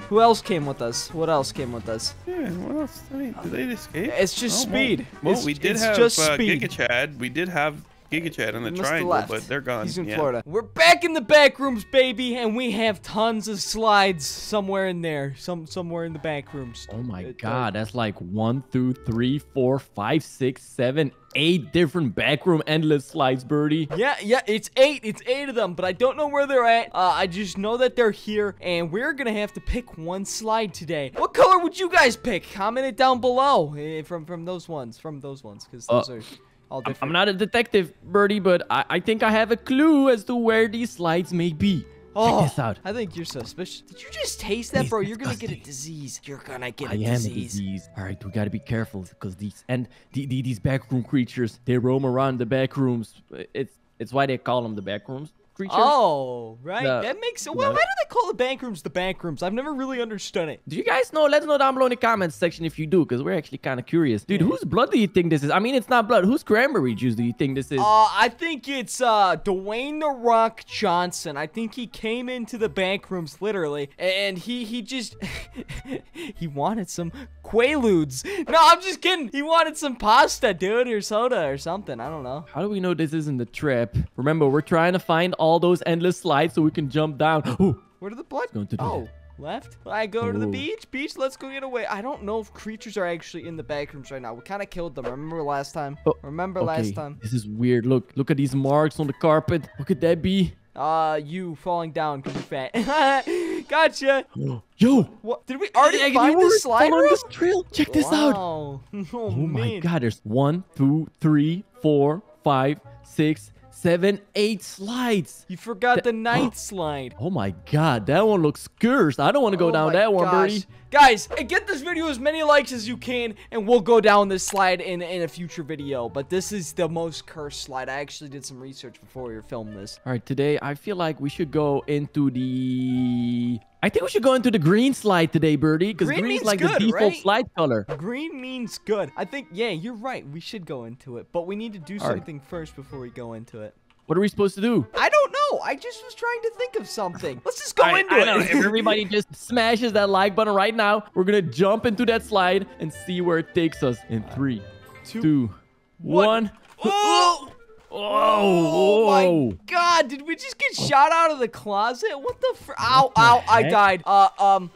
Who else came with us? What else came with us? Yeah. What else? I mean, did they escape? It's just Speed. Well, we did have Giga Chad. We did have Giga Chad on the triangle, but they're gone. He's in Florida. We're back in the back rooms, baby, and we have tons of slides somewhere in there. Somewhere in the back rooms. Oh my God, that's like 1, 2, 3, 4, 5, 6, 7, 8 different backroom endless slides, birdie. Yeah, it's 8. It's 8 of them, but I don't know where they're at. I just know that they're here, and we're gonna have to pick one slide today. What color would you guys pick? Comment it down below from those ones, because those are. I'm not a detective, Birdie, but I think I have a clue as to where these slides may be. Oh, check this out. I think you're suspicious. Did you just taste that, bro? You're gonna get a disease. You're gonna get a disease. I am a disease. All right, we gotta be careful because these backroom creatures, they roam around the back rooms. It's why they call them the back rooms. Creatures. Oh, right. That makes sense. Well, why do they call the back rooms the back rooms? I've never really understood it. Do you guys know? Let us know down below in the comments section if you do, because we're actually kind of curious. Dude, whose blood do you think this is? I mean, it's not blood. Whose cranberry juice do you think this is? I think it's Dwayne The Rock Johnson. I think he came into the back rooms, literally, and he just... he wanted some Quaaludes. No, I'm just kidding. He wanted some pasta, dude, or soda or something. I don't know. How do we know this isn't the trap? Remember, we're trying to find all those endless slides so we can jump down. Ooh. Where did the blood go? Left? I go to the beach. Beach, let's go get away. I don't know if creatures are actually in the back rooms right now. We kind of killed them. Remember last time? Last time? This is weird. Look at these marks on the carpet. What could that be? You falling down because you're fat. Gotcha. Yo. What? Did we already find the slide room? This trail. Check this out. Oh my God. There's 1, 2, 3, 4, 5, 6, 7, 8 slides. You forgot the ninth slide. Oh my God, that one looks cursed. I don't want to go down that one, birdie. Guys, get this video as many likes as you can, and we'll go down this slide in a future video. But this is the most cursed slide. I actually did some research before we filmed this. All right, today I feel like we should go into the... I think we should go into the green slide today, birdie, because green is like good, the default slide color. Green means good. I think, yeah, you're right. We should go into it, but we need to do something first before we go into it. What are we supposed to do? I don't know. know. I just was trying to think of something. Let's just go into it. If everybody just smashes that like button right now, we're going to jump into that slide and see where it takes us in 3, 2, 1. Oh! Oh, oh my God! Did we just get shot out of the closet? What the? Ow! I died. Ow!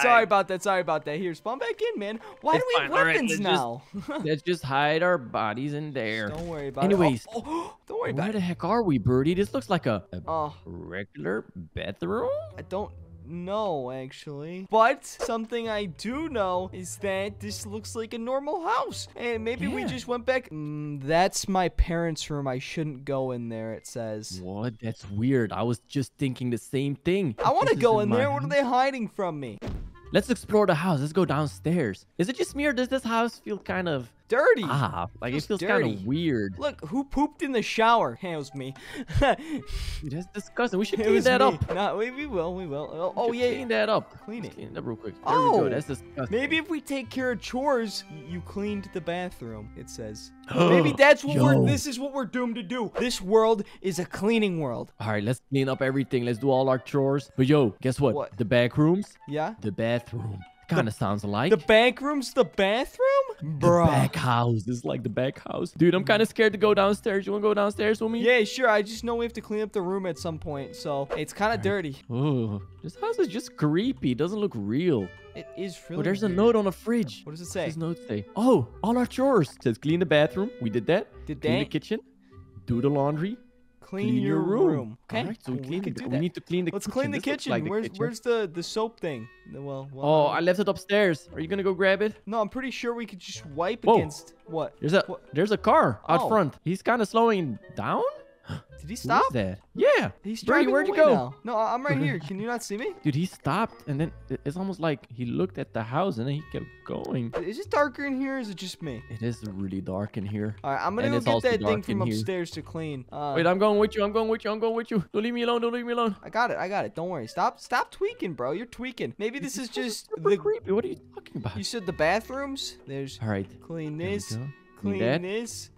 Sorry about that. Sorry about that. Here, spawn back in, man. Why do we have weapons now? Let's just hide our bodies in there. Don't worry about it. Anyways, don't worry about it. Where the heck are we, Birdie? This looks like a regular bathroom. I don't. No, actually. But something I do know is that this looks like a normal house. And maybe we just went back. That's my parents' room. I shouldn't go in there, it says. What? That's weird. I was just thinking the same thing. I want to go in there. What are they hiding from me? Let's explore the house. Let's go downstairs. Is it just me or does this house feel kind of... dirty. Like it feels kind of weird. Look, who pooped in the shower? Hey, it was me. Dude, that's disgusting. We should clean that up. No, we will. Oh yeah, clean that up. Clean it. Clean it up real quick. There we go. That's disgusting. Maybe if we take care of chores, you cleaned the bathroom. It says. Maybe that's what this is what we're doomed to do. This world is a cleaning world. All right, let's clean up everything. Let's do all our chores. But yo, guess what? The backrooms. Yeah. The bathroom. Kind of sounds alike. The backroom's the bathroom? Bro. The back house. It's like the back house. Dude, I'm kind of scared to go downstairs. You want to go downstairs with me? Yeah, sure. I just know we have to clean up the room at some point. So it's kind of dirty. Ooh, this house is just creepy. It doesn't look real. It is really there's weird. A note on the fridge. What does it say? What does note say? Oh, all our chores. It says clean the bathroom. We did that. Clean the kitchen. Do the laundry. Clean your room. Okay. Right, so we need to clean the kitchen. Let's clean the kitchen. Like where's the soap thing? Well, oh, I left it upstairs. Are you going to go grab it? No, I'm pretty sure we could just wipe against what? There's a car out front. He's kind of slowing down. Did he stop? That? Yeah. He's driving away now. No, I'm right here. Can you not see me? Dude, he stopped, and then it's almost like he looked at the house, and then he kept going. Is it darker in here, or is it just me? It is really dark in here. All right, I'm going to go get that thing from upstairs to clean. Wait, I'm going with you. Don't leave me alone. I got it. Don't worry. Stop tweaking, bro. You're tweaking. Maybe this is just the... creepy. What are you talking about? You said the bathrooms? There's... All right. Clean this. Clean this.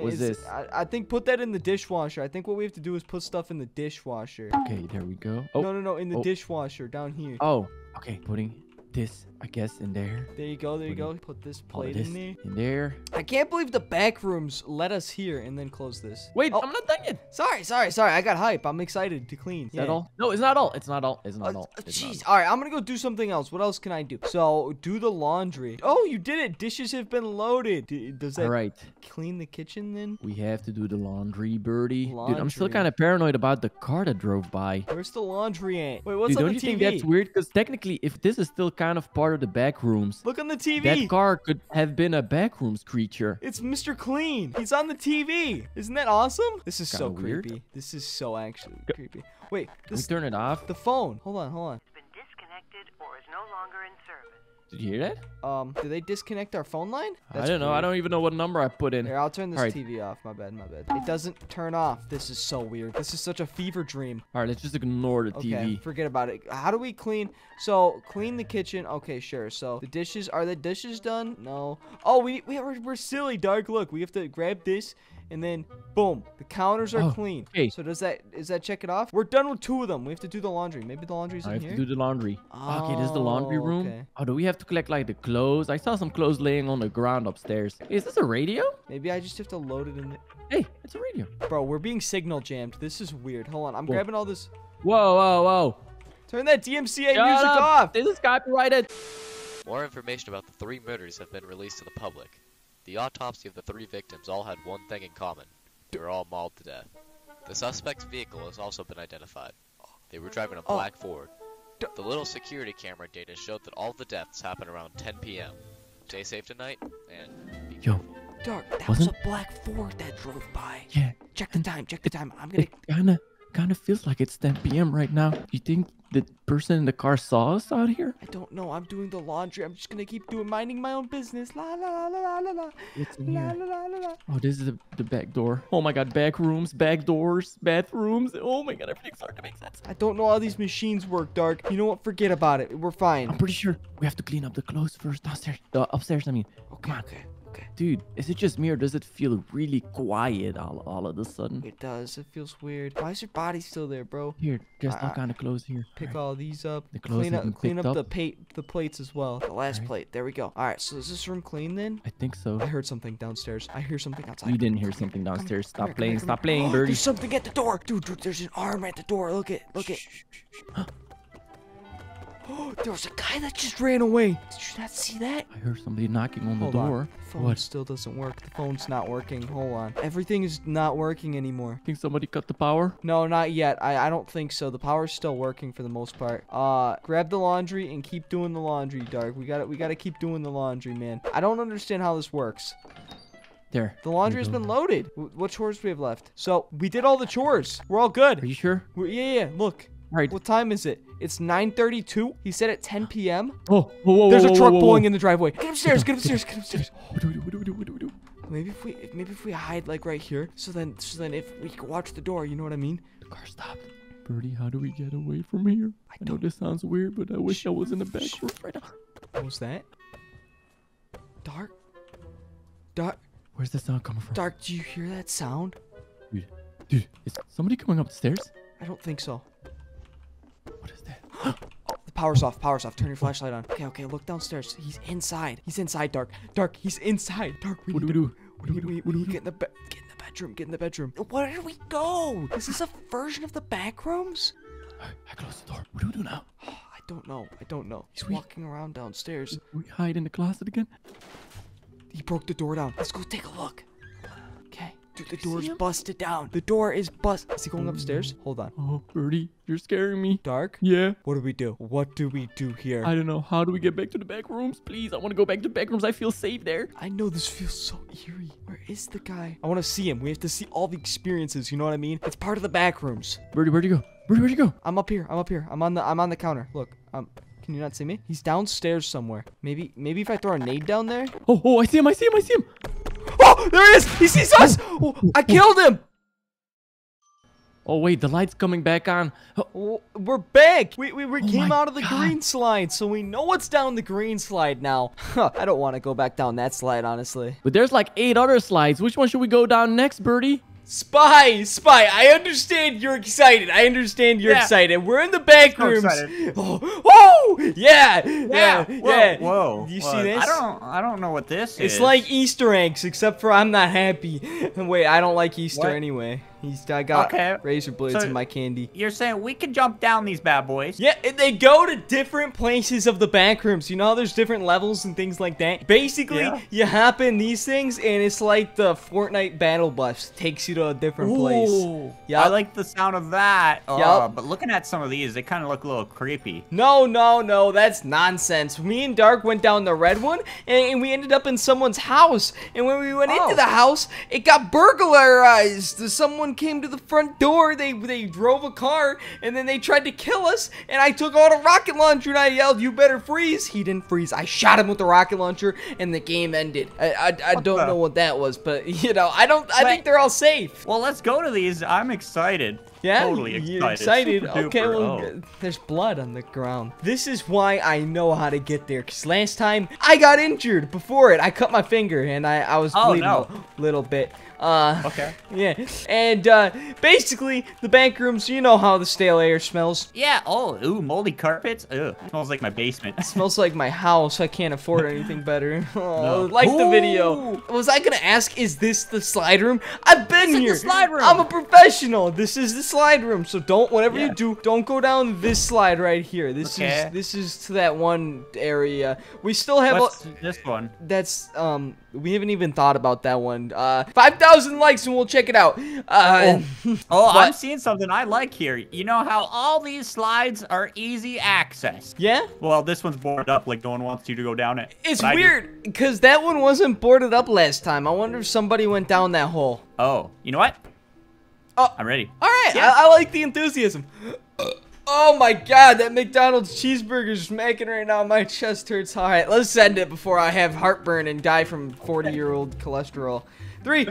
What's this? I think put that in the dishwasher. I think what we have to do is put stuff in the dishwasher. Okay, there we go. Oh. No, in the dishwasher down here. Oh, okay. Putting this, I guess, in there. There you go. Put this plate in there. I can't believe the back rooms let us here and then close this. Wait, I'm not done yet. Sorry. I got hype. I'm excited to clean. Is that all? No, it's not all. It's not all. Jeez. All right, I'm going to go do something else. What else can I do? So, do the laundry. Oh, you did it. Dishes have been loaded. Does that clean the kitchen then? We have to do the laundry, Birdie. Dude, I'm still kind of paranoid about the car that drove by. Where's the laundry at? Wait, what's on the TV? Don't you think that's weird? Because technically, if this is still kind of part of the back rooms. Look on the TV. That car could have been a back rooms creature. It's Mr. Clean. He's on the TV. Isn't that awesome? This is so creepy. Weird. This is so actually creepy. Wait, let's turn it off. The phone. Hold on. It's been disconnected or is no longer in service. Did you hear that? Did they disconnect our phone line? That's I don't know. Weird. I don't even know what number I put in. Here, I'll turn this TV off. My bad. It doesn't turn off. This is so weird. This is such a fever dream. All right, let's just ignore the TV. Okay, forget about it. How do we clean? So, clean the kitchen. Okay, sure. So, the dishes. Are the dishes done? No. Oh, we're silly, Dark. Look, we have to grab this. And then, boom, the counters are clean. Okay. So does that check it off? We're done with 2 of them. We have to do the laundry. Maybe the laundry's in here? I have to do the laundry. Oh, okay, this is the laundry room. Okay. Oh, do we have to collect, like, the clothes? I saw some clothes laying on the ground upstairs. Hey, is this a radio? Maybe I just have to load it in the... Hey, it's a radio. Bro, we're being signal jammed. This is weird. Hold on. I'm grabbing all this... Whoa. Turn that DMCA music off. This is copyrighted. More information about the 3 murders have been released to the public. The autopsy of the 3 victims all had one thing in common. They were all mauled to death. The suspect's vehicle has also been identified. They were driving a black Ford. The little security camera data showed that all the deaths happened around 10 p.m. Stay safe tonight, and be careful. Dark, that was a black Ford that drove by. Yeah. Check the time. I'm gonna... It kind of feels like it's 10 p.m. right now. You think the person in the car saw us out here? I don't know. I'm doing the laundry. I'm just gonna keep minding my own business. La la la la la la. It's in here. La, la, la, la. Oh, this is the back door. Oh my God, back rooms, back doors, bathrooms. Oh my God, everything's starting to make sense. I don't know how these machines work, Dark. You know what? Forget about it. We're fine. I'm pretty sure we have to clean up the clothes first downstairs. Upstairs, I mean. Okay. Come on. Okay. Okay. Dude, is it just me or does it feel really quiet all of a sudden? It does. It feels weird. Why is your body still there, bro? Here, just knock on the clothes here. Pick all these up. The clothes clean up the plates as well. The last plate. There we go. All right. So is this room clean then? I think so. I heard something downstairs. I hear something outside. You didn't hear something downstairs. Stop playing. Stop playing, birdie. There's something at the door, dude. There's an arm at the door. Look it. Look it. Oh, there was a guy that just ran away. Did you not see that? I heard somebody knocking on the door. The phone still doesn't work. The phone's not working. Hold on. Everything is not working anymore. Think somebody cut the power? No, not yet. I don't think so. The power's still working for the most part. Grab the laundry and keep doing the laundry, Dark. We gotta keep doing the laundry, man. I don't understand how this works. There. The laundry has been loaded. What chores do we have left? So we did all the chores. We're all good. Are you sure? Yeah. Look. All right. What time is it? It's 9:32. He said at 10 p.m. Oh, whoa, there's a truck pulling in the driveway. Get upstairs. Get upstairs. Get upstairs. What do we do? What do we do? Maybe if we hide like right here. So then if we can watch the door, you know what I mean? The car stopped. Birdie, how do we get away from here? I know this sounds weird, but I wish I was in the back room right now. What was that? Dark. Where's the sound coming from? Dark, do you hear that sound? Dude, is somebody coming up the stairs? I don't think so. What is that? Oh, the power's off. Power's off. Turn your flashlight on. Okay. Look downstairs. He's inside. He's inside, Dark. Dark, he's inside. Dark, what do we do? What do we do? Get in the bedroom. Where did we go? Is this a version of the back rooms? I closed the door. What do we do now? Oh, I don't know. He's walking around downstairs. We hide in the closet again? He broke the door down. Let's go take a look. Okay. Dude, the door's busted down. The door is busted. Is he going upstairs? Hold on. Oh, Birdie, you're scaring me. Dark? Yeah? What do we do? What do we do here? I don't know. How do we get back to the back rooms? Please, I want to go back to the back rooms. I feel safe there. I know this feels so eerie. Where is the guy? I want to see him. We have to see all the experiences. You know what I mean? It's part of the back rooms. Birdie, where'd you go? Birdie, where'd you go? I'm up here. I'm on the counter. Look, can you not see me? He's downstairs somewhere. Maybe if I throw a nade down there? Oh, I see him. Oh, there he is. He sees us. Oh, I killed him. Oh, wait, the light's coming back on. Oh, we're back. We came out of the green slide, so we know what's down the green slide now. I don't want to go back down that slide, honestly. But there's like 8 other slides. Which one should we go down next, Birdie? Spy, I understand you're excited. Yeah. We're in the back rooms. Yeah. Whoa. You see this? I don't know what this is. It's like Easter eggs, except for I'm not happy. Wait, I don't like Easter anyway. I got razor blades in my candy. You're saying we can jump down these bad boys? Yeah, and they go to different places of the back rooms. You know how there's different levels and things like that? Basically, you hop in these things, and it's like the Fortnite battle bus takes you to a different place. Yep. I like the sound of that. But looking at some of these, they kind of look a little creepy. No. That's nonsense. Me and Dark went down the red one, and we ended up in someone's house. And when we went into the house, it got burglarized. Someone came to the front door, they drove a car, and then they tried to kill us, and I took out a rocket launcher and I yelled, "You better freeze." He didn't freeze. I shot him with the rocket launcher and the game ended. I don't know what that was, but you know, I think they're all safe. Well, let's go to these. I'm excited. Yeah, totally excited. You're excited. Okay, well, there's blood on the ground. This is why I know how to get there, because last time I got injured before it. I cut my finger and I was bleeding a little bit. Okay. Yeah. And basically, the bank rooms, you know how the stale air smells. Yeah. Oh, ooh, moldy carpets. Ugh. It smells like my basement. It smells like my house. I can't afford anything better. Oh, no. Like the video. Was I going to ask, is this the slide room? I've been here. It's the slide room. I'm a professional. This is the slide room. So don't, whatever you do, don't go down this slide right here. This is to that one area. We still have this one. That's, we haven't even thought about that one. 5,000 likes and we'll check it out. I'm seeing something I like here. You know how all these slides are easy access? Yeah? Well, this one's boarded up. Like, no one wants you to go down it. It's weird, because that one wasn't boarded up last time. I wonder if somebody went down that hole. Oh, you know what? Oh, I'm ready. All right. Yeah. I like the enthusiasm. Oh my god, that McDonald's cheeseburger is smacking right now. My chest hurts. Alright, let's send it before I have heartburn and die from 40-year-old cholesterol. Three, two,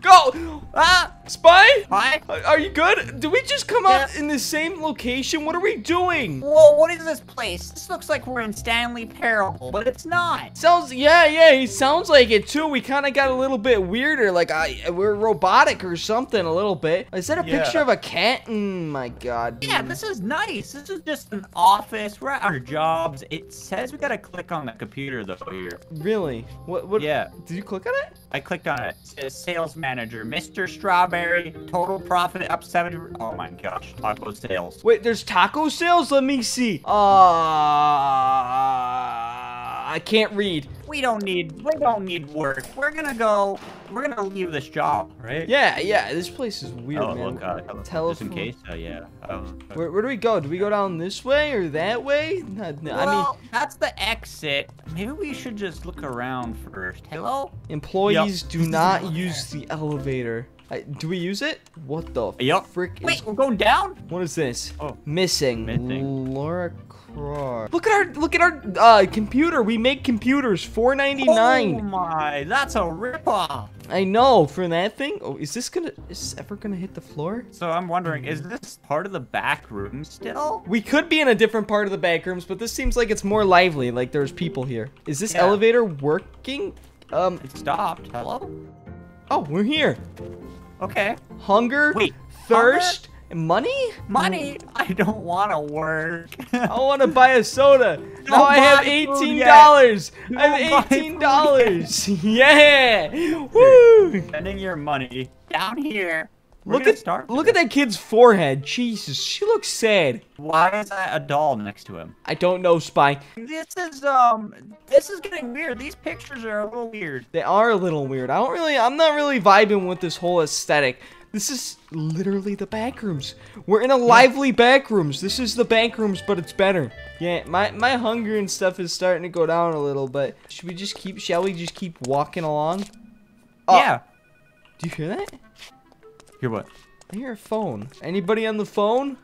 go! Ah! Spy? Hi? Are you good? Did we just come out in the same location? What are we doing? Whoa, what is this place? This looks like we're in Stanley Parable, but it's not. Sounds, yeah, he sounds like it too. We kind of got a little bit weirder, like we're robotic or something a little bit. Is that a picture of a cat? My god. Yeah, this is nice. This is just an office. We're at our jobs. It says we gotta click on the computer though here. Really? What? Yeah. Did you click on it? I clicked on it. Sales manager, Mr. Strawberry, total profit up 70%. Oh my gosh, taco sales. Wait, there's taco sales? Let me see. I can't read. We don't need work. We're gonna leave this job, right? Yeah, this place is weird, man. Oh, telephone. Just in case, yeah. Where do we go? Do we go down this way or that way? No, well, I mean, that's the exit. Maybe we should just look around first. Hello? Employees do not use the elevator. Do we use it? What the frick? Wait, we're going down? What is this? Oh. Missing. Laura Croft. Look at our computer. We make computers. $4.99. Oh my, that's a ripoff. I know, for that thing. Oh, is this ever gonna hit the floor? So I'm wondering, is this part of the back room still? We could be in a different part of the back rooms, but this seems like it's more lively, like there's people here. Is this elevator working? It stopped. Hello? Oh, we're here. Okay. Hunger, thirst, and money? Money? I don't want to work. I want to buy a soda. Now I have $18. I have $18. Yeah. Woo. Spending your money down here. Look at that kid's forehead. Jesus, she looks sad. Why is that a doll next to him? I don't know, Spy. This is getting weird. These pictures are a little weird. They are a little weird. I'm not really vibing with this whole aesthetic. This is literally the Backrooms. We're in a lively Backrooms. This is the Backrooms, but it's better. Yeah, my hunger and stuff is starting to go down a little, but shall we just keep walking along? Oh. Yeah. Do you hear that? Hear what? I hear a phone. Anybody on the phone?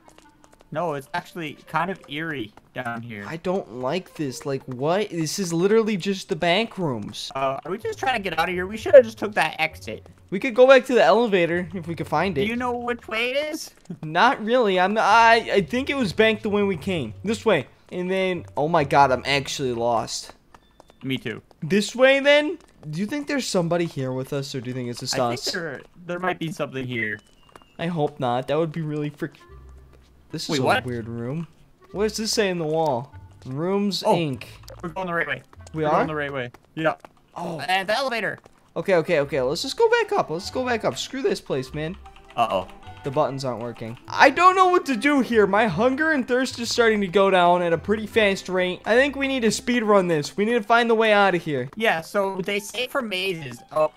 No, it's actually kind of eerie down here. I don't like this. Like, what? This is literally just the Backrooms. Are we just trying to get out of here? We should have just took that exit. We could go back to the elevator if we could find it. Do you know which way it is? Not really. I think it was back the way we came. This way. And then, oh my god, I'm actually lost. Me too. This way then? Do you think there's somebody here with us, or do you think it's just us? I think there might be something here. I hope not. That would be really freaking... This is a weird room. What does this say in the wall? Rooms, Inc. We're going the right way. We're going the right way. Yeah. Oh. And the elevator. Okay. Let's just go back up. Screw this place, man. Uh-oh. The buttons aren't working. I don't know what to do here. My hunger and thirst is starting to go down at a pretty fast rate. I think we need to speed run this. We need to find the way out of here. Yeah, so they say for mazes. Oh,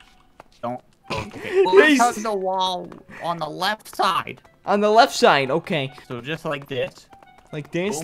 don't. Okay. Well, let's hug the wall on the left side. On the left side, okay. So just like this. Like this?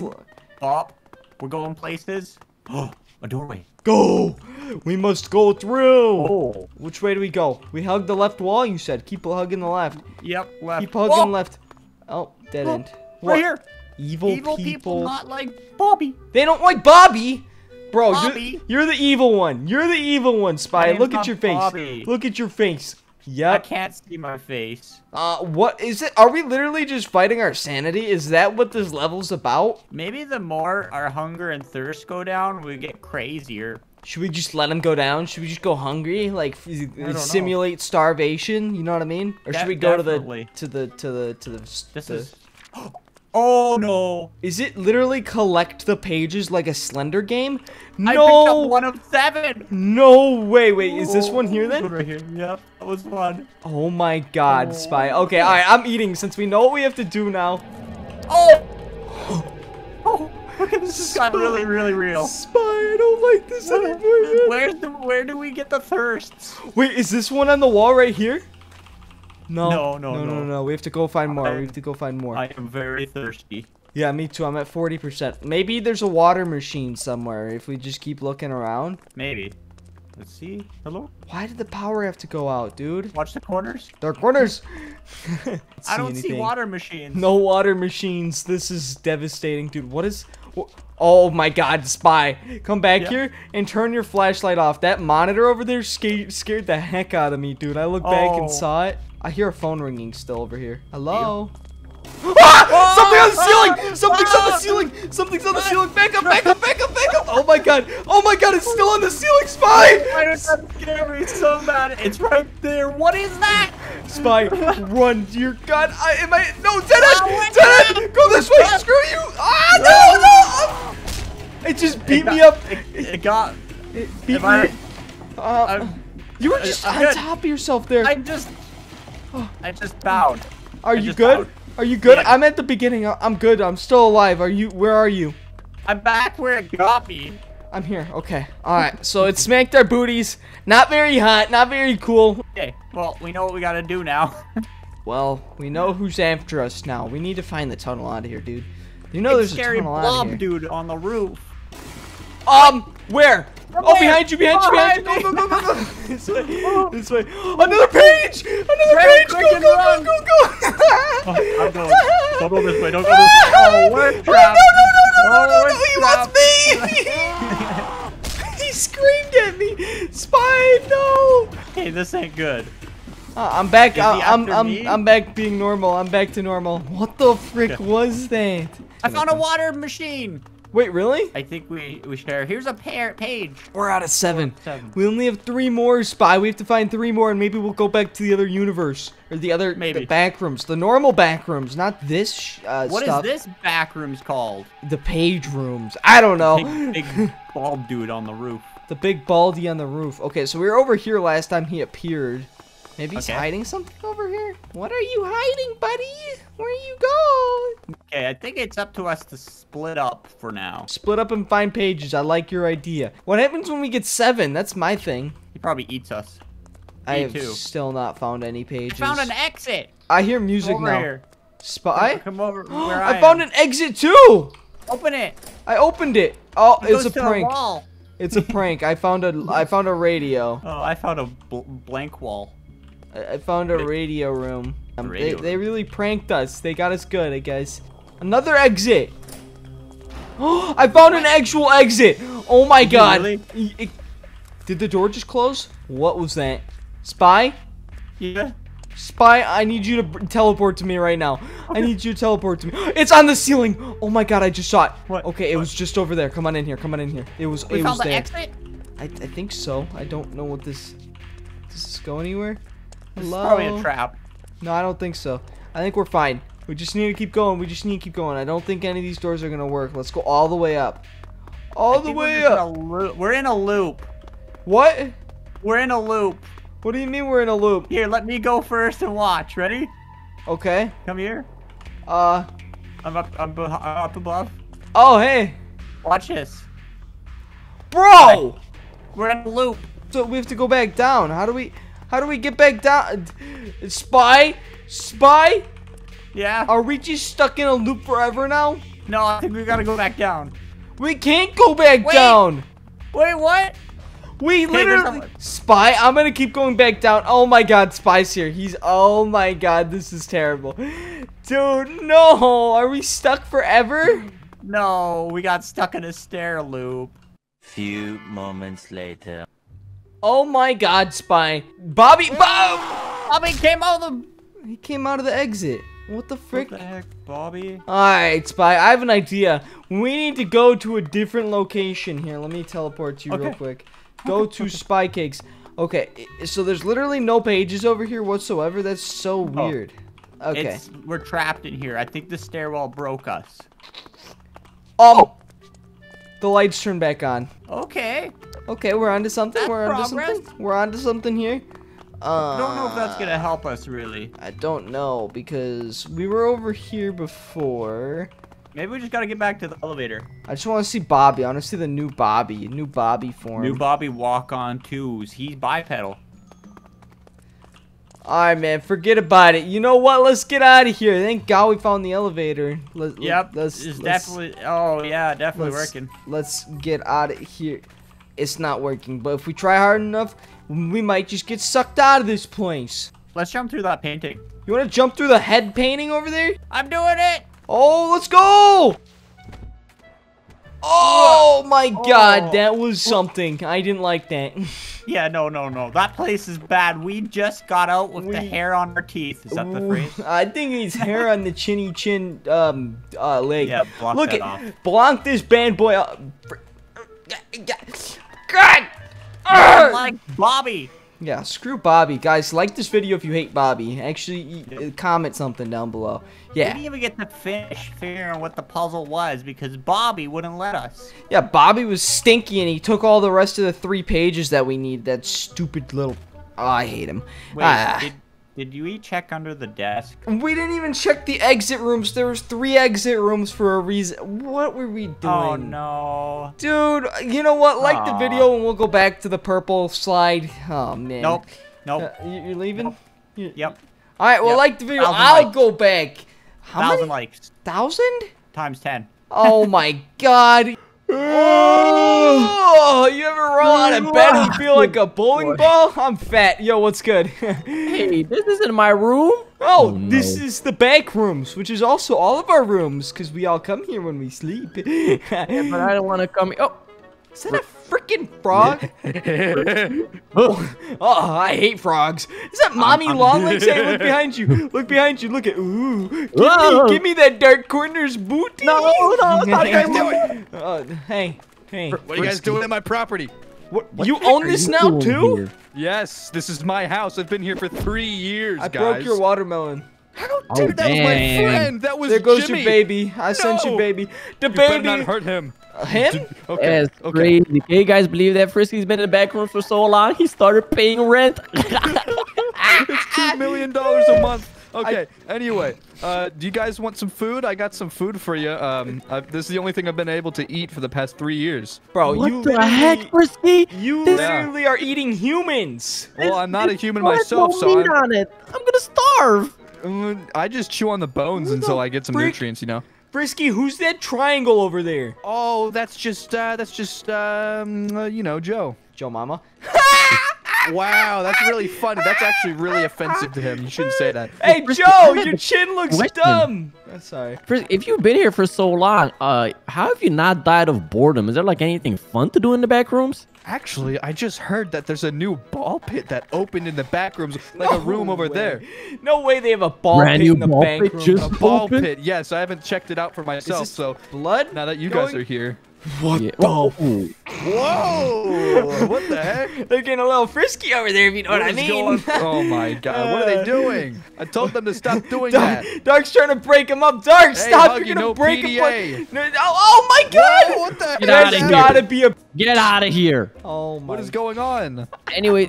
Pop. We're going places. Oh, a doorway. Go! We must go through! Oh. Which way do we go? We hug the left wall, you said. Keep hugging the left. Yep, left. Keep hugging left. Oh, dead end. What? Right here. Evil people not like Bobby. They don't like Bobby? Bro, Bobby. You're the evil one. You're the evil one, Spy. Look at your face. Bobby. Look at your face. Yep. I can't see my face. What is it? Are we literally just fighting our sanity? Is that what this level's about? Maybe the more our hunger and thirst go down, we get crazier. Should we just let them go down? Should we just go hungry, like simulate starvation? You know what I mean? Or should we go to the? This is. Oh no! Is it literally collect the pages like a Slender game? No! I picked up one of 7! No way! Wait, is this one here then? Right here. Yep, that was one. Oh my god, Spy. Okay, alright, I'm eating since we know what we have to do now. Oh! This has got really, really real. Spy, I don't like this anymore. Where do we get the thirst? Wait, is this one on the wall right here? No. We have to go find more. I am very thirsty. Yeah, me too. I'm at 40%. Maybe there's a water machine somewhere if we just keep looking around. Maybe. Let's see. Hello? Why did the power have to go out, dude? Watch the corners. There are corners. I don't see water machines. No water machines. This is devastating, dude. What is... Oh my god, Spy. Come back here and turn your flashlight off. That monitor over there scared the heck out of me, dude. I looked back and saw it. I hear a phone ringing still over here. Hello? Ah! Something on the ceiling! Something's on the ceiling! Something's on the ceiling! Back up! Back up! Back up! Back up! Oh my god! Oh my god! It's still on the ceiling, Spy! I don't have to scare me so bad. It's right there. What is that? Spy, run! Dear God! Am I? No! Dead end! Dead end! Go this way! Screw you! Ah! No! No! It just beat me up. It beat me. You were just on top of yourself there. I just bowed. Are you good? Are you good? Yeah. I'm at the beginning. I'm good. I'm still alive. Are you? Where are you? I'm back where it got me. I'm here. Okay. All right. So it smacked our booties. Not very hot. Not very cool. Okay. Well, we know what we gotta do now. Well, we know who's after us now. We need to find the tunnel out of here, dude. You know there's a tunnel out of here. Scary blob, dude, on the roof. Where? Oh, behind you, behind you. Go, go, go, go, go. This way, this way. Another page! Another page! Go, go, go, go, go. I'm going. Don't go this way. Don't go this way. Oh, we're trapped. No, no, no, no, no, no, no. He wants me! He screamed at me. Spy, no. Hey, this ain't good. I'm back. I'm back being normal. I'm back to normal. What the frick was that? I found a water machine. Wait, really? I think we share. Here's a page. We're out of seven. We only have 3 more, Spy. We have to find 3 more, and maybe we'll go back to the other universe. Or the other Backrooms. The normal Backrooms, not this stuff. What is this Backrooms called? The page rooms. I don't know. Big bald dude on the roof. The big baldy on the roof. Okay, so we were over here last time he appeared. Maybe he's hiding something over here? What are you hiding, buddy? Where you go? Okay, I think it's up to us to split up for now. Split up and find pages. I like your idea. What happens when we get 7? That's my thing. He probably eats us. I have still not found any pages. I found an exit. I hear music now. Here. Spy? Come over where I found an exit too! Open it. I opened it. Oh, it's a prank. It's a prank. I found a radio. Oh, I found a blank wall. I found a radio room. They really pranked us. They got us good, I guess. Another exit. Oh, I found an actual exit. Oh my god. Really? Did the door just close? What was that? Spy? Yeah. Spy, I need you to teleport to me right now. I need you to teleport to me. It's on the ceiling. Oh my god, I just saw it. What? Okay, it was just over there. Come on in here. Come on in here. It was there. Exit? I think so. I don't know what this... Does this go anywhere? Hello? It's probably a trap. No, I don't think so. I think we're fine. We just need to keep going. We just need to keep going. I don't think any of these doors are going to work. Let's go all the way up. All the way up. We're in a loop. What? We're in a loop. What do you mean we're in a loop? Here, let me go first and watch. Ready? Okay. Come here. I'm up above. Oh, hey. Watch this. Bro! We're in a loop. So we have to go back down. How do we get back down? Spy? Spy? Yeah? Are we just stuck in a loop forever now? No, I think we gotta go back down. We can't go back down! Wait, what? We literally... Spy, I'm gonna keep going back down. Oh my god, Spy's here. Oh my god, this is terrible. Dude, no! Are we stuck forever? No, we got stuck in a stair loop. Few moments later... Oh my god, Spy. Bobby came out of the... He came out of the exit. What the frick? What the heck, Bobby? Alright, Spy, I have an idea. We need to go to a different location here. Let me teleport you real quick. Go to Spy Cakes. Okay, so there's literally no pages over here whatsoever. That's so weird. Okay. We're trapped in here. I think the stairwell broke us. Oh! The lights turned back on. Okay. Okay, we're onto something. We're onto something here. I don't know if that's gonna help us really. I don't know because we were over here before. Maybe we just gotta get back to the elevator. I just want to see Bobby. I want to see the new Bobby. New Bobby form. New Bobby walk on 2s. He's bipedal. Alright, man, forget about it. You know what? Let's get out of here. Thank God we found the elevator. Yep. It's definitely. Oh yeah, definitely working. Let's get out of here. it's not working. But if we try hard enough, we might just get sucked out of this place. Let's jump through that painting. You want to jump through the head painting over there? I'm doing it. Oh, let's go. Oh my god, that was something. I didn't like that. Yeah, no. That place is bad. We just got out with the hair on our teeth. Is that the phrase? I think it's hair on the chinny chin leg. Yeah, look at block this bad boy up. God! Like Bobby. Yeah, screw Bobby. Guys, like this video if you hate Bobby. Actually, comment something down below. Yeah. We didn't even get to finish figuring what the puzzle was because Bobby wouldn't let us. Yeah, Bobby was stinky and he took all the rest of the 3 pages that we need. That stupid little... Oh, I hate him. Wait, did you each check under the desk? We didn't even check the exit rooms. There was 3 exit rooms for a reason. What were we doing? Oh, no. Dude, you know what? Like the video and we'll go back to the purple slide. Oh, man. Nope. Nope. You're leaving? Nope. Yep. All right, well, like the video. I'll go back. How 1,000 many? Likes. 1,000? Times 10. Oh, my God. Oh, you ever roll out of bed and feel like a bowling ball? I'm fat. Yo, what's good? Hey, this isn't my room. Oh, no. This is the back rooms, which is also all of our rooms, because we all come here when we sleep. Yeah, but I don't want to come here. Oh, is that a freaking frog? Oh, I hate frogs. Is that mommy longlegs? Hey, look behind you. Look behind you. Look at. Ooh. Give me that dark corner's booty. No, not doing. Hey. What are you guys doing at my property? What you own this now too? Here? Yes, this is my house. I've been here for 3 years, guys. I broke your watermelon. How dare that was my friend? That was Jimmy. There goes your baby. I sent you baby. The baby. You better not hurt him. Him? Okay. That's crazy. Can you guys believe that Frisky's been in the back room for so long? He started paying rent. It's $2 million a month. Okay. Anyway, do you guys want some food? I got some food for you. This is the only thing I've been able to eat for the past 3 years. Bro, what the heck, Frisky? You literally are eating humans. Well, I'm not a human myself, so I'm gonna starve. I just chew on the bones until I get some nutrients, you know. Frisky, who's that triangle over there? Oh, that's just Joe. Joe Mama. Wow, that's really funny. That's actually really offensive to him. You shouldn't say that. Hey, Frisky, Joe, your chin looks dumb. Sorry. Frisky, if you've been here for so long, how have you not died of boredom? Is there like anything fun to do in the back rooms? Actually, I just heard that there's a new ball pit that opened in the back rooms, like a room over there. No way they have a ball pit in the back room. A ball pit, yes. I haven't checked it out for myself, so blood. Now that you guys are here. What the? Whoa! What the heck? They're getting a little frisky over there, if you know what I mean. Oh my god, what are they doing? I told them to stop doing that. Dark's trying to break him up. Dark, stop! You're gonna break him up. Oh my god! What the heck? There's gotta be a. Get out of here! Oh my. What is going on? Anyway,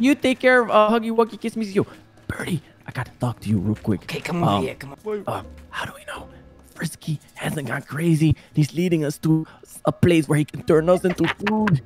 you take care of Huggy Wuggy Kiss Me. Yo, Birdie, I gotta talk to you real quick. Okay, come on here. Come on. How do we know Frisky hasn't gone crazy? He's leading us to a place where he can turn us into food.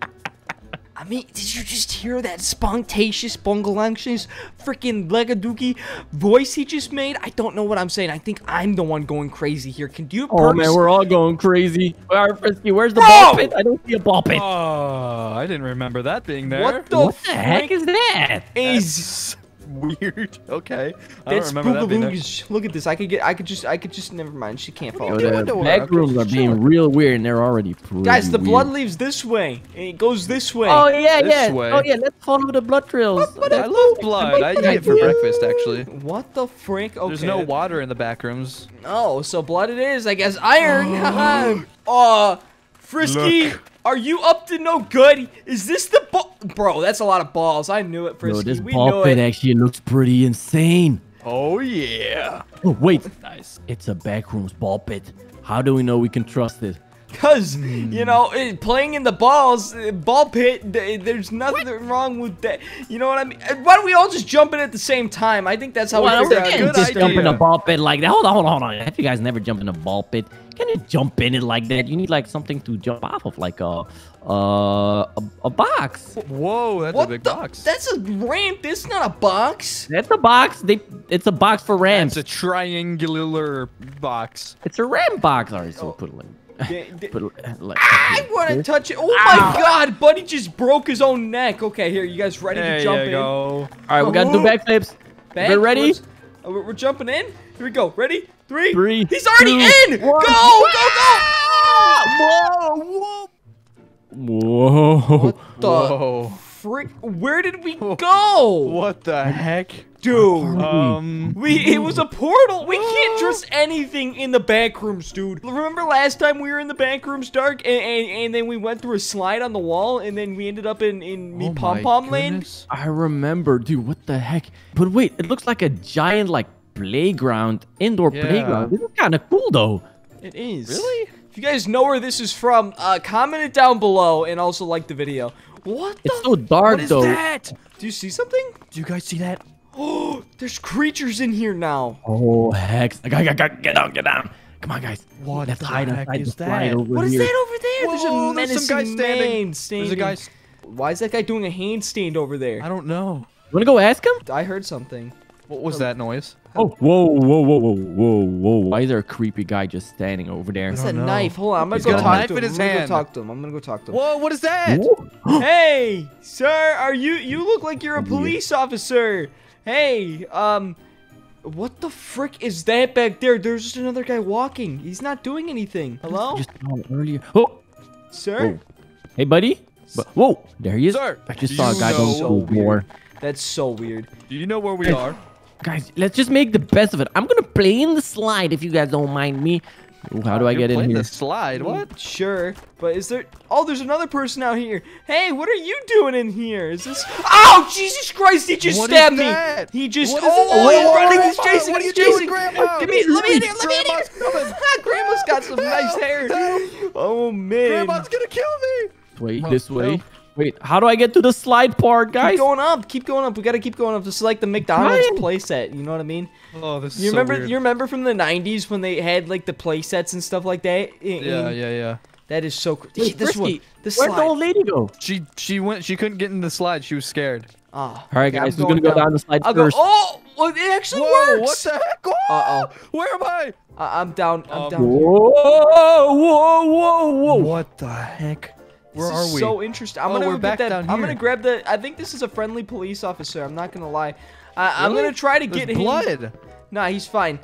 I mean, did you just hear that spontaneous, bungalunctious, freaking legadookie voice he just made? I don't know what I'm saying. I think I'm the one going crazy here. Can you? Oh man, we're all going crazy. All right, Frisky, where's the ball pit? I don't see a ball pit. Oh, I didn't remember that being there. What the heck is that? That's weird. Okay. That's boogaloogish. Look at this. I could just never mind. She can't follow. The back rooms are being real weird and they're already pretty Guys, the blood leaves this way. And it goes this way. Oh yeah, Oh yeah, let's follow the blood trails. I love blood. I eat it for breakfast actually. What the frick? Okay. There's no water in the back rooms. Oh, so blood it is, I guess. Iron. Frisky, are you up to no good? Is this the ball? Bro, that's a lot of balls. I knew it, Frisky. This ball pit actually looks pretty insane. Oh, yeah. Oh, wait. Nice. It's a backrooms ball pit. How do we know we can trust it? Because, you know, playing in the ball pit, there's nothing wrong with that. You know what I mean? Why don't we all just jump in at the same time? I think that's how we do it. Just jump in a ball pit like that. Hold on. Have you guys never jumped in a ball pit? Can you jump in it like that? You need like something to jump off of, like a box. Whoa, that's a big box. That's a ramp. That's not a box. That's a box. It's a box for ramps. It's a triangular box. It's a ramp box. All right, so we'll put it in. But, like, I want to touch it. Oh my god, Buddy just broke his own neck. Okay, here, you guys ready to jump in? All right, we got to do backflips. We're ready. We're jumping in. Here we go. Ready? Three. He's already in. Go, go, go. Whoa. Whoa. What the frick? Where did we go? What the heck? Dude, it was a portal. We can't trust anything in the Backrooms, dude. Remember last time we were in the Backrooms, Dark, and then we went through a slide on the wall, and then we ended up in me pom-pom land? I remember, dude, what the heck? But wait, it looks like a giant, like, playground, indoor playground. This is kind of cool, though. It is. Really? If you guys know where this is from, comment it down below, and also like the video. What the? It's so dark, though. What is that? Do you see something? Do you guys see that? Oh, there's creatures in here now. Oh, heck. Get down, get down. Come on, guys. What the heck is that? What is that over there? Whoa, there's some guy standing. There's a guy. Why is that guy doing a handstand over there? I don't know. You want to go ask him? I heard something. What was that noise? Oh, whoa, whoa, whoa, whoa, whoa, whoa. Why is there a creepy guy just standing over there? It's a knife. Hold on. I'm going to go talk to him. I'm going to go talk to him. Whoa, what is that? Hey, sir, are you? You look like you're a police officer. Hey, what the frick is that back there? There's just another guy walking. He's not doing anything. Hello? Just earlier. Oh, sir. Whoa. Hey, buddy. Whoa, there he is. Sir, I just saw a guy go more. That's so weird. Do you know where we are? Guys, let's just make the best of it. I'm gonna play in the slide if you guys don't mind me. Ooh, how do I get in here? The slide? What? Sure, but is there? Oh, there's another person out here. Hey, what are you doing in here? Is this? Oh, Jesus Christ! He just stabbed me. He just. Oh, he's running. He's chasing. He's chasing. Give me. Let me in here. Let me in here. Grandma's got some nice hair. Oh man. Grandma's gonna kill me. Wait, this way. Wait, how do I get to the slide part, guys? Keep going up. Keep going up. We got to keep going up. This is like the McDonald's playset. You know what I mean? Oh, this is so weird. You remember from the 90s when they had, like, the playsets and stuff like that? Yeah. That is so crazy. Wait, this one. This slide. Where'd the old lady go? She went. She couldn't get in the slide. She was scared. Ah. All right, guys. We're going to go down the slide first. Oh, it actually works. What the heck? Uh-oh. Where am I? I'm down. I'm down. Whoa. What the heck? Where are we? So interesting. We're back down here. I'm gonna grab the. I think this is a friendly police officer. I'm not gonna lie. I'm gonna try to get him. Blood. Nah, he's fine.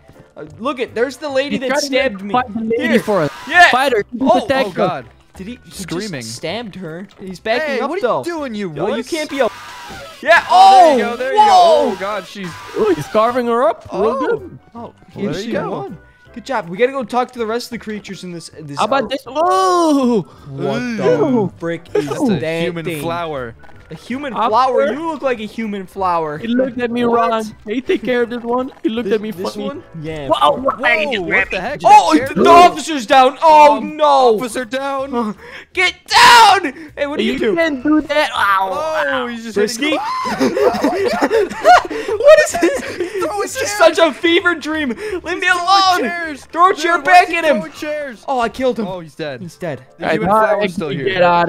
Look it. There's the lady that stabbed me. Here for us. Yeah. Fighter. Oh God. Did he? Screaming. Just stabbed her. He's backing up though. What are you doing, you? Well, you can't be. Yeah. Oh. There you go. There you go. Oh God. He's carving her up. Real good. Oh. Here she goes. Good job. We gotta go talk to the rest of the creatures in this. How about this? Oh! What the frick is that human flower? A human flower? You look like a human flower. He looked at me wrong. Hey, take care of this one. He looked at me funny. This one? Yeah. Whoa, what the heck? Oh, the officer's down. Oh, no. Officer down. Get down. Hey, what do you do? You can't do that. Ow. Oh, he's just risky. What is this? This is such a fever dream. Leave me alone. Throw a chair back at him. Oh, I killed him. Oh, he's dead. He's dead. Get out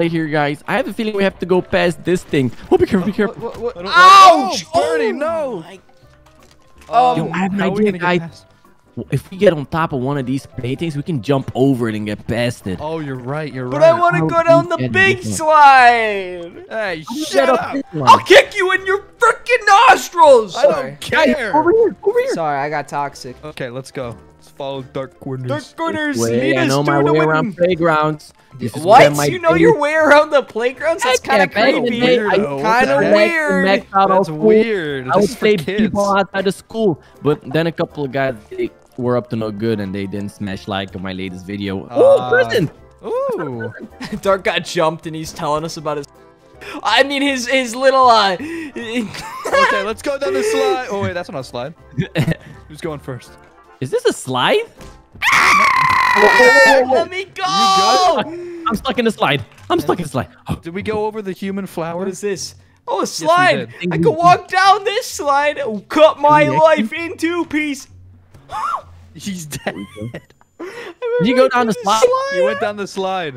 of here, guys. I have a feeling we have to go past this thing. Oh, be careful, be careful. What? Ouch! Birdie, no. Yo, I have an idea, guys. If we get on top of one of these paintings, we can jump over it and get past it. Oh, you're right. You're right. But I want to go down the big slide. Hey, shut up. I'll kick you in your freaking nostrils. I don't care. Over here. Over here. Sorry, I got toxic. Okay, let's go. Let's follow Dark Corners. Dark Corners. I know my way around playgrounds. What? You know your way around the playgrounds? That's kind of creepy. Kind of weird. That's weird. I would say people outside of school, but then a couple of guys, they were up to no good and they didn't smash like on my latest video. Oh, prison! Ooh. Dark got jumped and he's telling us about his. I mean, his little. Okay, let's go down the slide. Oh wait, that's not a slide. Who's going first? Is this a slide? Let me go! I'm stuck in a slide. I'm stuck in a slide. Did we go over the human flower? What is this? Oh, a slide! Yes, I can walk down this slide and cut my life in two pieces. He's dead. Did you go down the slide? You went down the slide.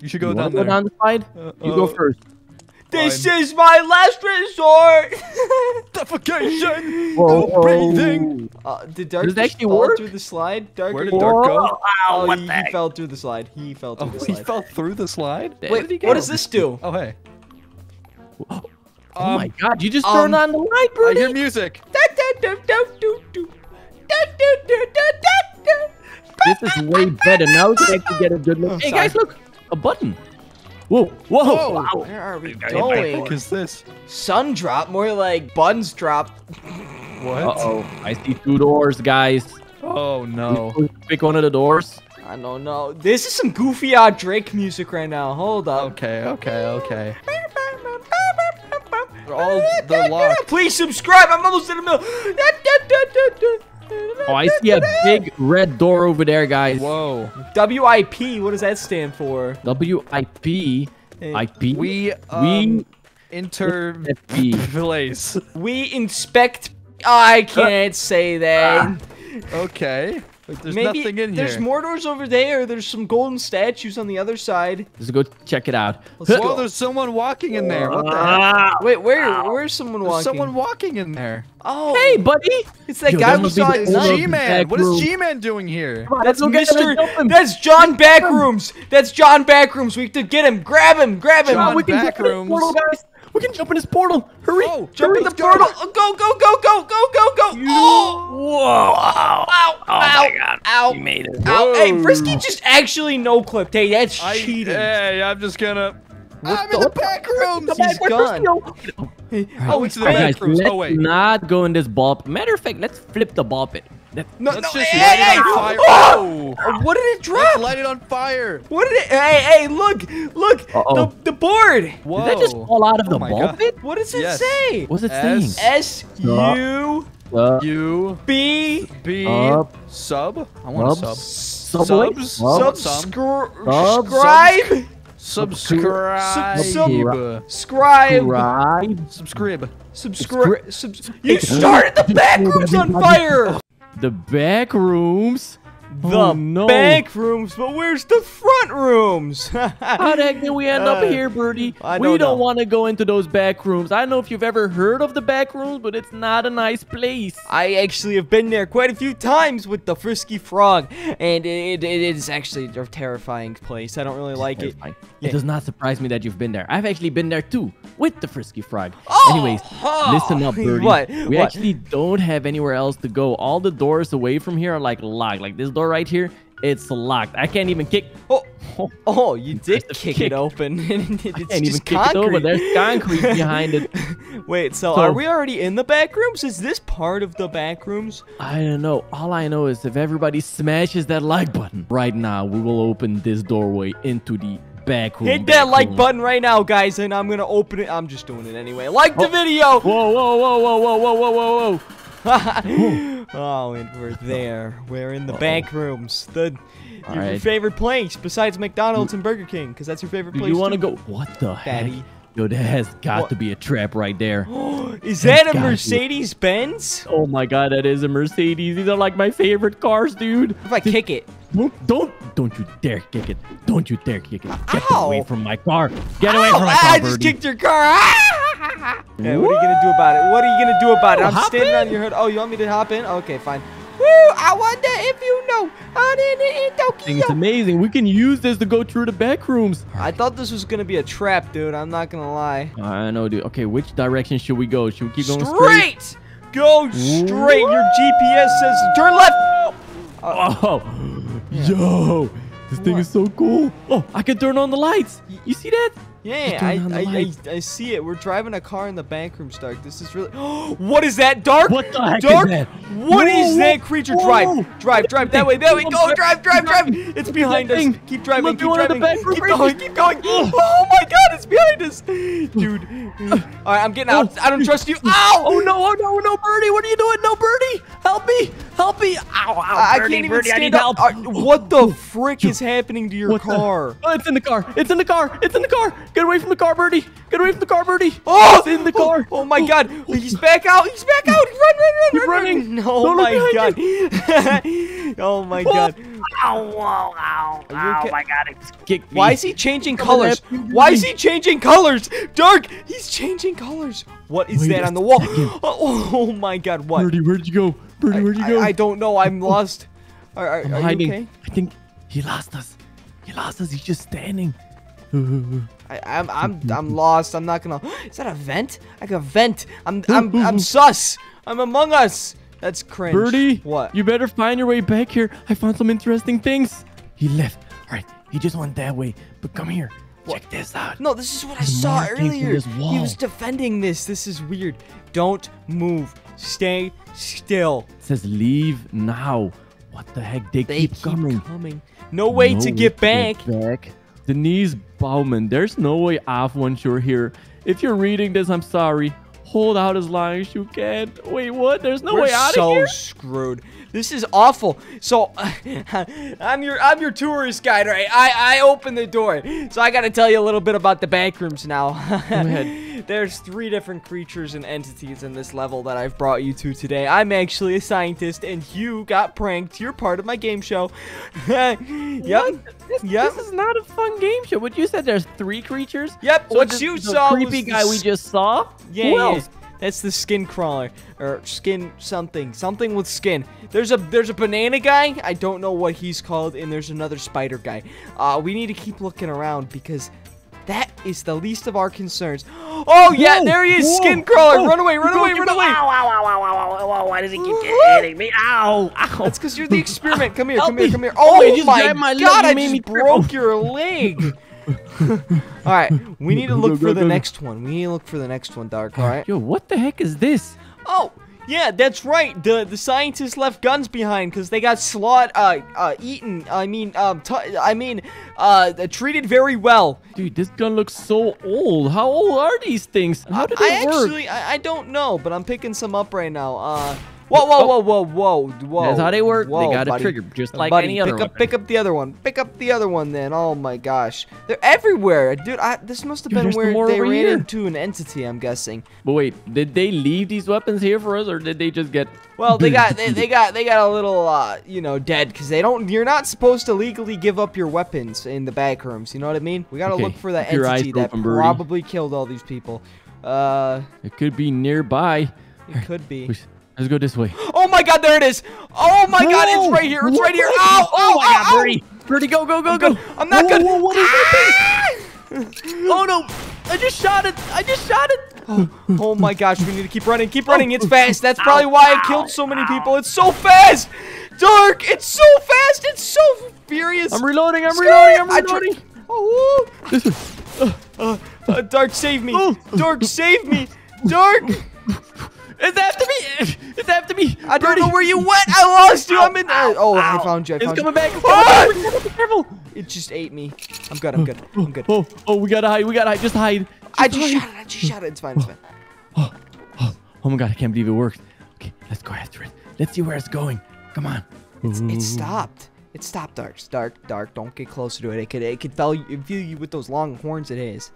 You should go down there. Go down the slide? You go first. This is my last resort. The Suffocation! Whoa, no breathing! Did Dark fall through the slide? Dark, where did Dark go? Ow, oh, he fell through the slide. He fell through the slide. He fell through the slide? Wait, what does this do? Oh, hey. Oh my god, you just turned on the light, Brody! I hear music. This is way better. Now we can actually get a good look. Oh, hey guys, look! A button. Whoa, whoa, wow. Where are we going? What is this? Sun drop? More like buns drop. What? Uh-oh. I see two doors, guys. Oh, no. Pick one of the doors. I don't know. This is some goofy Drake music right now. Hold up. Okay, okay, okay. They're all locked. Please subscribe. I'm almost in the middle. Oh, I see a big red door over there, guys. Whoa. WIP. What does that stand for? WIP. IP. We interlace. We inspect. Oh, I can't say that. Okay. Wait, there's nothing in here. There's more doors over there. There's some golden statues on the other side. Let's go check it out. Whoa, there's someone walking in there. What the heck? Wait, where's someone walking? There's someone walking in there. Oh. Hey, buddy. It's that guy we saw at night. G-Man. What is G-Man doing here? On, that's Mr. That's John Backrooms. That's John Backrooms. We have to get him. Grab him. Grab him. John Backrooms. We can jump in his portal. Hurry. Oh, jump in the portal. Go, go, go, go, go, go, go. Oh. Whoa. Ow. Ow. Oh, my God. Ow. He made it. Ow. Hey, Frisky just actually no-clipped. Hey, that's cheating. Hey, I'm just going to... I'm in the back room. He's gone. Oh, it's the back room. Let's not go in this ball pit. Matter of fact, let's flip the ball pit. No, no, hey, hey! Oh! What did it drop? Let's light it on fire. What did it? Hey, hey, look, look, the board. Whoa. Did that just fall out of the ball pit? What does it say? What's it saying? S-U-B sub. I want sub. Subscribe. Subscribe. You started the Backrooms on fire. The back rooms? Back rooms, but where's the front rooms? How the heck did we end up here, Birdie? We don't want to go into those back rooms. I don't know if you've ever heard of the back rooms, but it's not a nice place. I actually have been there quite a few times with the Frisky Frog, and it is actually a terrifying place. I don't really like it. It does not surprise me that you've been there. I've actually been there too, with the Frisky Frog. Oh, anyways, listen up, Birdie. We actually don't have anywhere else to go. All the doors away from here are like locked. Like this door right here, it's locked. I can't even kick. Oh, you did kick it open. It's I can't just even kick it over. There's concrete behind it. Wait, so are we already in the back rooms? Is this part of the back rooms? I don't know. All I know is if everybody smashes that like button right now, we will open this doorway into the back room. Hit that like button right now, guys, and I'm gonna open it. I'm just doing it anyway. Like the video. Whoa, whoa, whoa, whoa, whoa, whoa, whoa, whoa. Oh, and we're there. We're in the back rooms. Your favorite place besides McDonald's and Burger King, because that's your favorite place. You want to go? What the heck? Yo, that has got to be a trap right there. Is that a Mercedes Benz? Oh my God, that is a Mercedes. These are like my favorite cars, dude. If I kick it. Don't you dare kick it. Don't you dare kick it. Get away from my car. Get away from my car, Birdie. I just kicked your car. Yeah, what are you going to do about it? What are you going to do about it? I'm standing on your hood. Oh, you want me to hop in? Okay, fine. Woo, I wonder if you know. It's amazing. We can use this to go through the back rooms. I thought this was going to be a trap, dude. I'm not going to lie. I know, dude. Okay, which direction should we go? Should we keep going straight? Go straight. Your GPS says turn left. Yo, this thing is so cool. Oh, I can turn on the lights. You see that? Yeah, I see it. We're driving a car in the back room, Stark. This is really... What is that, Dark? What the heck is that? What is that creature? Drive, drive, drive. That way, that way. Go, drive, drive, drive. It's behind us. Keep driving, keep driving. Keep going, keep going. Oh, my God, it's behind us. Dude. All right, I'm getting out. I don't trust you. Ow! Oh, no, no, Birdie. What are you doing? No, Birdie. Help me. Help me. Ow, ow, I can't even stand up. What the frick is happening to your car? Oh, it's in the car. It's in the car. It's in the car. Get away from the car, Birdie! Get away from the car, Birdie! Oh! It's in the car! Oh, my God! He's back out! He's back out! Run, run, run! He's running! Oh, my God! Oh, my God! Ow, my God, it's kicked me. Why is he changing colors? Why is he changing colors? Dark, he's changing colors. What is that on the wall? Oh my God, what? Birdie, where'd you go? Birdie, where'd you go? I don't know, I'm lost. Are you okay? I think he lost us. He lost us, he's just standing. I'm lost. I'm not gonna. Is that a vent? Like a vent? I'm sus. I'm among us. That's cringe. Birdie, what? You better find your way back here. I found some interesting things. He left. All right, he just went that way. But come here. What? Check this out. No, this is what I saw earlier. He was defending this. This is weird. Don't move. Stay still. It says leave now. What the heck? They keep coming. No way to get back. Denise Bauman, there's no way off once you're here. If you're reading this, I'm sorry. Hold out as long as you can. Wait, what? There's no way out of here. We're so screwed. This is awful. So, I'm your tourist guide, right? I opened the door, so I gotta tell you a little bit about the Backrooms now. Go ahead. There's 3 different creatures and entities in this level that I've brought you to today. I'm actually a scientist, and you got pranked. You're part of my game show. Yep. This is not a fun game show. But you said there's 3 creatures. Yep. So what you saw, the creepy guy we just saw. Yeah. Well, that's the skin crawler or skin something with skin. There's a banana guy. I don't know what he's called, and there's another spider guy. We need to keep looking around because that is the least of our concerns. Oh yeah, there he is, skin crawler. Run away, run away, run away. Ow, why does he keep hitting me? Ow, ow. That's because you're the experiment. Come here, come here, come here. Oh my God, I just broke your leg. Alright, we need to look for the next one. We need to look for the next one, Dark, alright? Yo, what the heck is this? Oh, yeah, that's right. The scientists left guns behind because they got eaten. I mean, treated very well. Dude, this gun looks so old. How old are these things? How did they work? Actually, I don't know, but I'm picking some up right now. Whoa. That's how they work. Whoa, they got a trigger just like any other one. Pick up the other one. Pick up the other one then. Oh my gosh. They're everywhere. Dude, this must have been where they ran into an entity, I'm guessing. But wait, did they leave these weapons here for us or did they just get... Well, they got a little, you know, dead because they don't... You're not supposed to legally give up your weapons in the back rooms. You know what I mean? We got to look for that entity that probably killed all these people. It could be nearby. It could be. Let's go this way. Oh my God, there it is! Oh my God, it's right here! It's right here! Ow! Oh my God, Birdie! Birdie, go, go, go, go! I'm not good! What is that thing? Oh no! I just shot it! I just shot it! Oh my gosh, we need to keep running! Keep running! It's fast! That's probably why it killed so many people! It's so fast! Dark! It's so fast! It's so furious! I'm reloading! I'm reloading! I'm reloading! Oh! Dark, save me! Dark, save me! Dark! It's after me! It's after me! I don't know where you went! I lost you! I'm in there! Oh, I found you. It's coming back! Be careful! It just ate me. I'm good, I'm good, I'm good. Oh, we gotta hide, we gotta hide. Just hide. I just shot it. It's fine, it's fine. Oh my God, I can't believe it worked. Okay, let's go after it. Let's see where it's going. Come on. It stopped. It stopped, Dark. Dark, don't get closer to it. It could feel you with those long horns it is.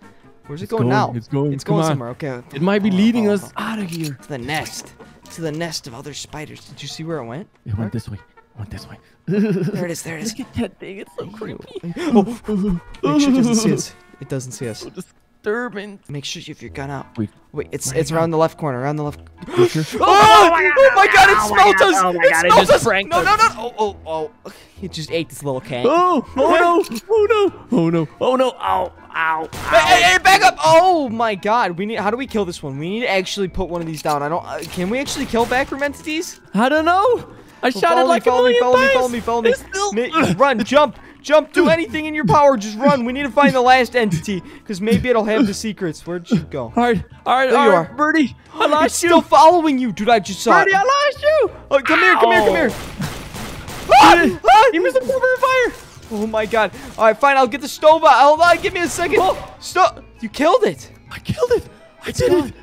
Where's it going now? It's going somewhere. Okay. It might be leading us out of here. To the nest. To the nest of other spiders. Did you see where it went? It went this way. It went this way. There it is. There it is. Look at that thing. It's so creepy. Make sure it doesn't see us. It doesn't see us. So disturbing. Make sure you have your gun out. Wait. It's around the left corner. Around the left. Oh my God! It smelt us. It smelt us. No! Oh! It just ate this little cat. Oh no! Ow. Hey, back up! Oh my God, we need. How do we kill this one? We need to actually put one of these down. I don't. Can we actually kill backroom entities? I don't know. I shot it like a million times. Follow me. Run, jump. Do anything in your power. Just run. We need to find the last entity because maybe it'll have the secrets. Where'd you go? All right. Birdie, I lost it's you. Still following you, dude. I just saw Birdie, it. Birdie, I lost you. Oh, come here. He was a cover of fire. Oh my God. All right, fine. I'll get the stove out. Hold on. Give me a second. Stop. You killed it. I killed it. I did it.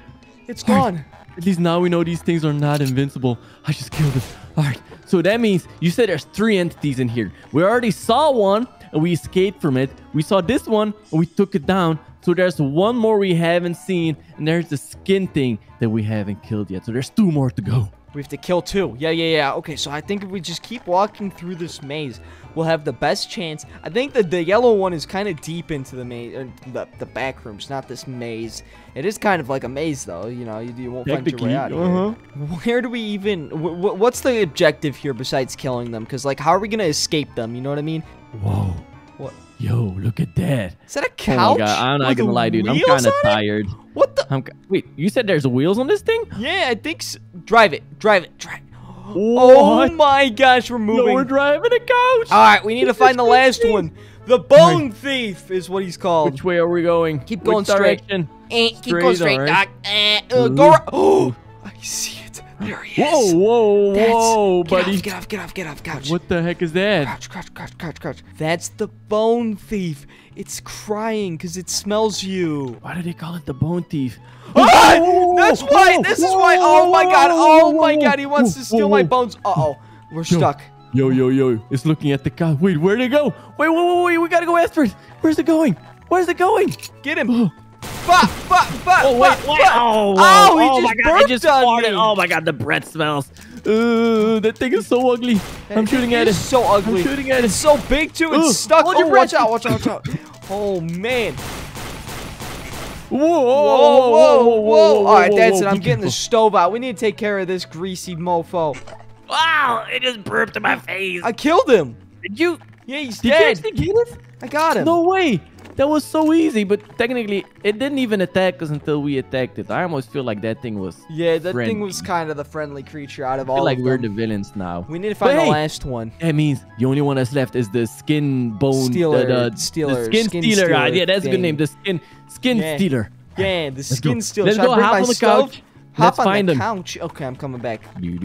It's gone. Right. At least now we know these things are not invincible. I just killed it. All right. So that means you said there's 3 entities in here. We already saw one and we escaped from it. We saw this one and we took it down. So there's one more we haven't seen. And there's the skin thing. that we haven't killed yet. So there's two more to go. We have to kill two. Yeah. Okay, so I think if we just keep walking through this maze, we'll have the best chance. I think that the yellow one is kind of deep into the maze, or the back rooms, not this maze. It is kind of like a maze, though. You know, you won't find your way out of here. Where do we even... What's the objective here besides killing them? Because, like, how are we going to escape them? You know what I mean? Whoa. What? Yo, look at that. Is that a couch? Oh my God, I'm not gonna lie, dude. I'm kind of tired. What the? Wait, you said there's wheels on this thing? Yeah, I think so. Drive it. Oh my gosh, we're moving. No, we're driving a couch. All right, we need to find the last one. The Bone Thief is what he's called. Which way are we going? Keep going straight. Keep going straight, Doc. Go. Oh, I see it. There he is. Whoa, buddy. Get off, couch. What the heck is that? Couch. That's the Bone Thief. It's crying because it smells you. Why do they call it the Bone Thief? Oh, that's why. This is why. Oh, my God. Oh, my God. He wants to steal my bones. Uh-oh. We're stuck. Yo. It's looking at the couch. Wait, where'd it go? Wait. We got to go after it. Where's it going? Get him. Fuck. Oh, wait. Oh, he just farted on me. Oh, my God. The breath smells. That thing is so ugly. I'm shooting at it. It's so ugly. It's so big, too. It's stuck. Oh, watch out. Oh, man. Whoa. All right, that's it. I'm getting the stove out. We need to take care of this greasy mofo. Wow, it just burped in my face. I killed him. Did you? Yeah, he's dead. Did you actually kill him? I got him. No way. That was so easy, but technically, it didn't even attack us until we attacked it. I almost feel like that thing was friendly. Thing was kind of the friendly creature out of all of them. We're the villains now. We need to find the last one. That means the only one that's left is the skin stealer. Yeah, that's a good name. The skin stealer. Yeah, the skin stealer. Let's go hop on the couch. Let's find the couch. Okay, I'm coming back. Let me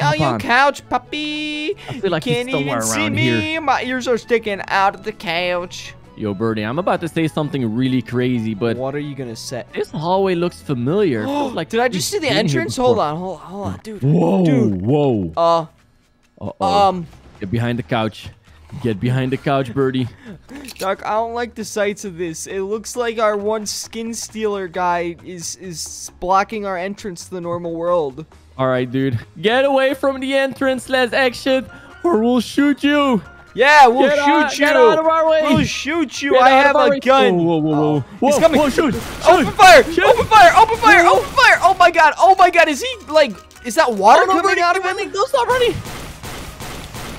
on your couch, puppy. I feel like he's somewhere around here. My ears are sticking out of the couch. Yo, Birdie, I'm about to say something really crazy, but... What are you going to say? This hallway looks familiar. Like, did I just see the entrance? Hold on, dude. Whoa. Get behind the couch. Get behind the couch, Birdie. Doc, I don't like the sights of this. It looks like our one skin stealer guy is blocking our entrance to the normal world. All right, dude. Get away from the entrance, let's exit, or we'll shoot you. Yeah, we'll shoot you. Get out of our way. We'll shoot you. I have a gun. Whoa. He's coming. Shoot. Open fire. Oh, my God. Is he, like, is that water coming out of him? Don't stop running.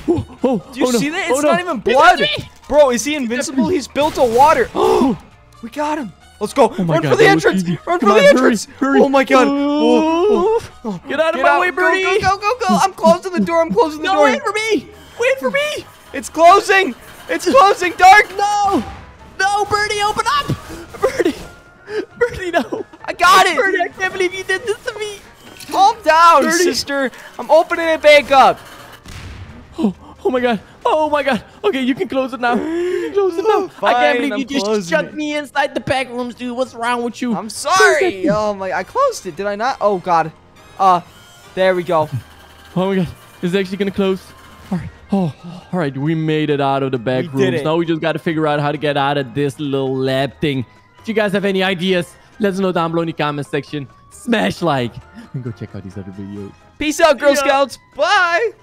Do you see that? It's not even blood. Bro, is he invincible? He's built of water. Oh, we got him. Let's go. Run for the entrance. Hurry. Oh, my God. Oh. Get out of my way, Birdie. Go. I'm closing the door. No, wait for me. It's closing. Dark. No, Birdie, open up. Birdie, no. I got it. Birdie, I can't believe you did this to me. Calm down, Birdie. Sister. I'm opening it back up. Oh my God. Okay, you can close it now. Fine, I can't believe you just shut me inside the back rooms, dude. What's wrong with you? I'm sorry. Oh my, I closed it, did I not? Oh God. There we go. Oh my God. It's actually gonna close. All right. All right, we made it out of the back rooms. Now we just gotta figure out how to get out of this little lab thing. If you guys have any ideas, let us know down below in the comment section. Smash like and go check out these other videos. Peace out, Girl Scouts. Bye.